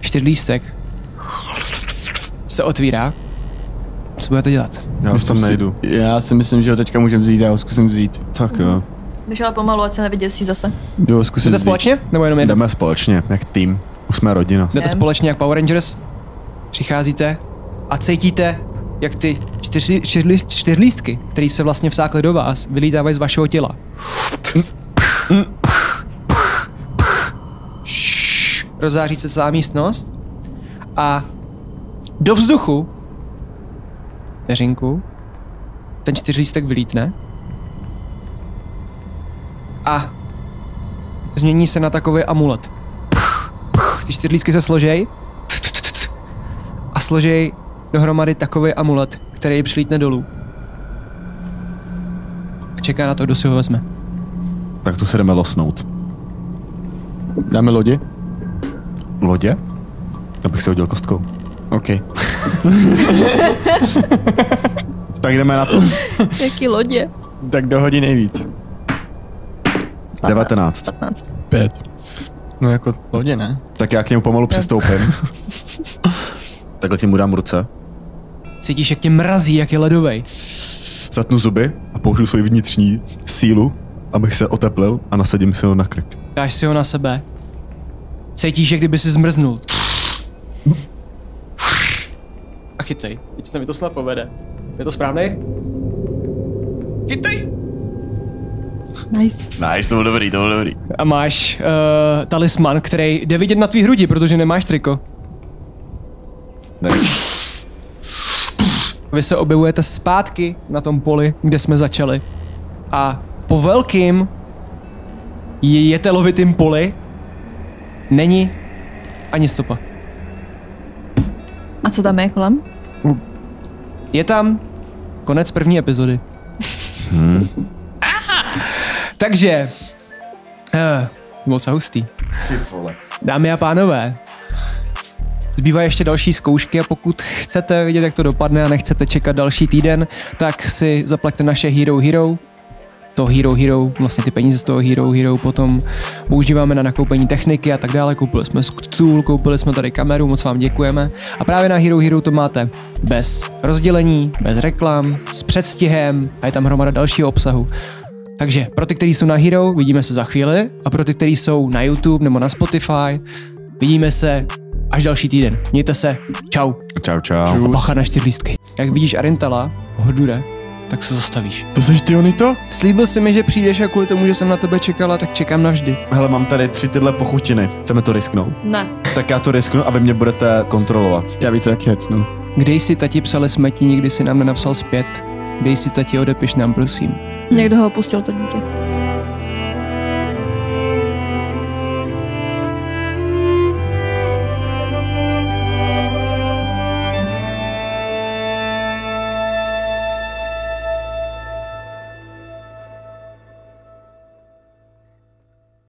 4lístek, se otvírá. Co budete dělat? Já už tam nejdu. Já si myslím, že ho teďka můžeme vzít, já ho zkusím vzít. Tak jo. Běžela pomalu, ať se nevyděsí zase. Jo, zkusím vzít. Jdete společně? Nebo jenom jeden? Jdeme společně, jak tým. Už jsme rodina. Jdete společně jak Power Rangers, přicházíte a cítíte, jak ty 4lístky, které se vlastně vsákly do vás, vylítávají z vašeho těla. Rozzáří se celá místnost a do vzduchu, vteřinku, ten 4lístek vylítne a změní se na takový amulet. Ty 4lístky se složej a složej dohromady takový amulet, který přilítne dolů. A čeká na to, kdo si ho vezme. Tak to se jdeme losnout. Dáme lodi? Lodě? Abych se hodil kostkou. OK. Tak jdeme na to. Jaký lodě? Tak dohodí nejvíc. 19. 15. 5. No jako lodě, ne? Tak já k němu pomalu přistoupím. Takhle k němu dám ruce. Cítíš, jak tě mrazí, jak je ledovej. Zatnu zuby a použiju svoji vnitřní sílu, abych se oteplil, a nasadím si ho na krk. Dáš si ho na sebe. Cítíš, jak kdyby si zmrznul. A chytej. Víc se mi to snad povede. Je to správnej? Chytej! Nice, to bylo dobrý. A máš talisman, který jde vidět na tvý hrudi, protože nemáš triko. Vy se objevujete zpátky na tom poli, kde jsme začali. A po velkým Je telovitým poli. Není ani stopa. A co tam je kolem? Je tam konec první epizody. Takže... moc hustý. Dámy a pánové, zbývají ještě další zkoušky a pokud chcete vidět, jak to dopadne a nechcete čekat další týden, tak si zaplaťte naše Hero Hero. To Hero Hero, vlastně ty peníze z toho Hero Hero potom používáme na nakoupení techniky a tak dále. Koupili jsme stůl, koupili jsme tady kameru, moc vám děkujeme. A právě na Hero Hero to máte bez rozdělení, bez reklam, s předstihem a je tam hromada dalšího obsahu. Takže pro ty, kteří jsou na Hero, vidíme se za chvíli a pro ty, kteří jsou na YouTube nebo na Spotify, vidíme se až další týden. Mějte se, čau. Čau, čau. A bacha na 4 lístky. Jak vidíš Arendala, Hordure, tak se zastavíš. To seš ty, Onito? Slíbil jsi mi, že přijdeš a kvůli tomu, že jsem na tebe čekala, tak čekám navždy. Hele, mám tady 3 tyhle pochutiny. Chceme to risknout? Ne. Tak já to risknu a vy mě budete kontrolovat. Já víte, jak hecnu. Když si tati psali smeti, nikdy si nám nenapsal zpět. Dej si tati, odepiš nám, prosím. Někdo ho opustil, to dítě.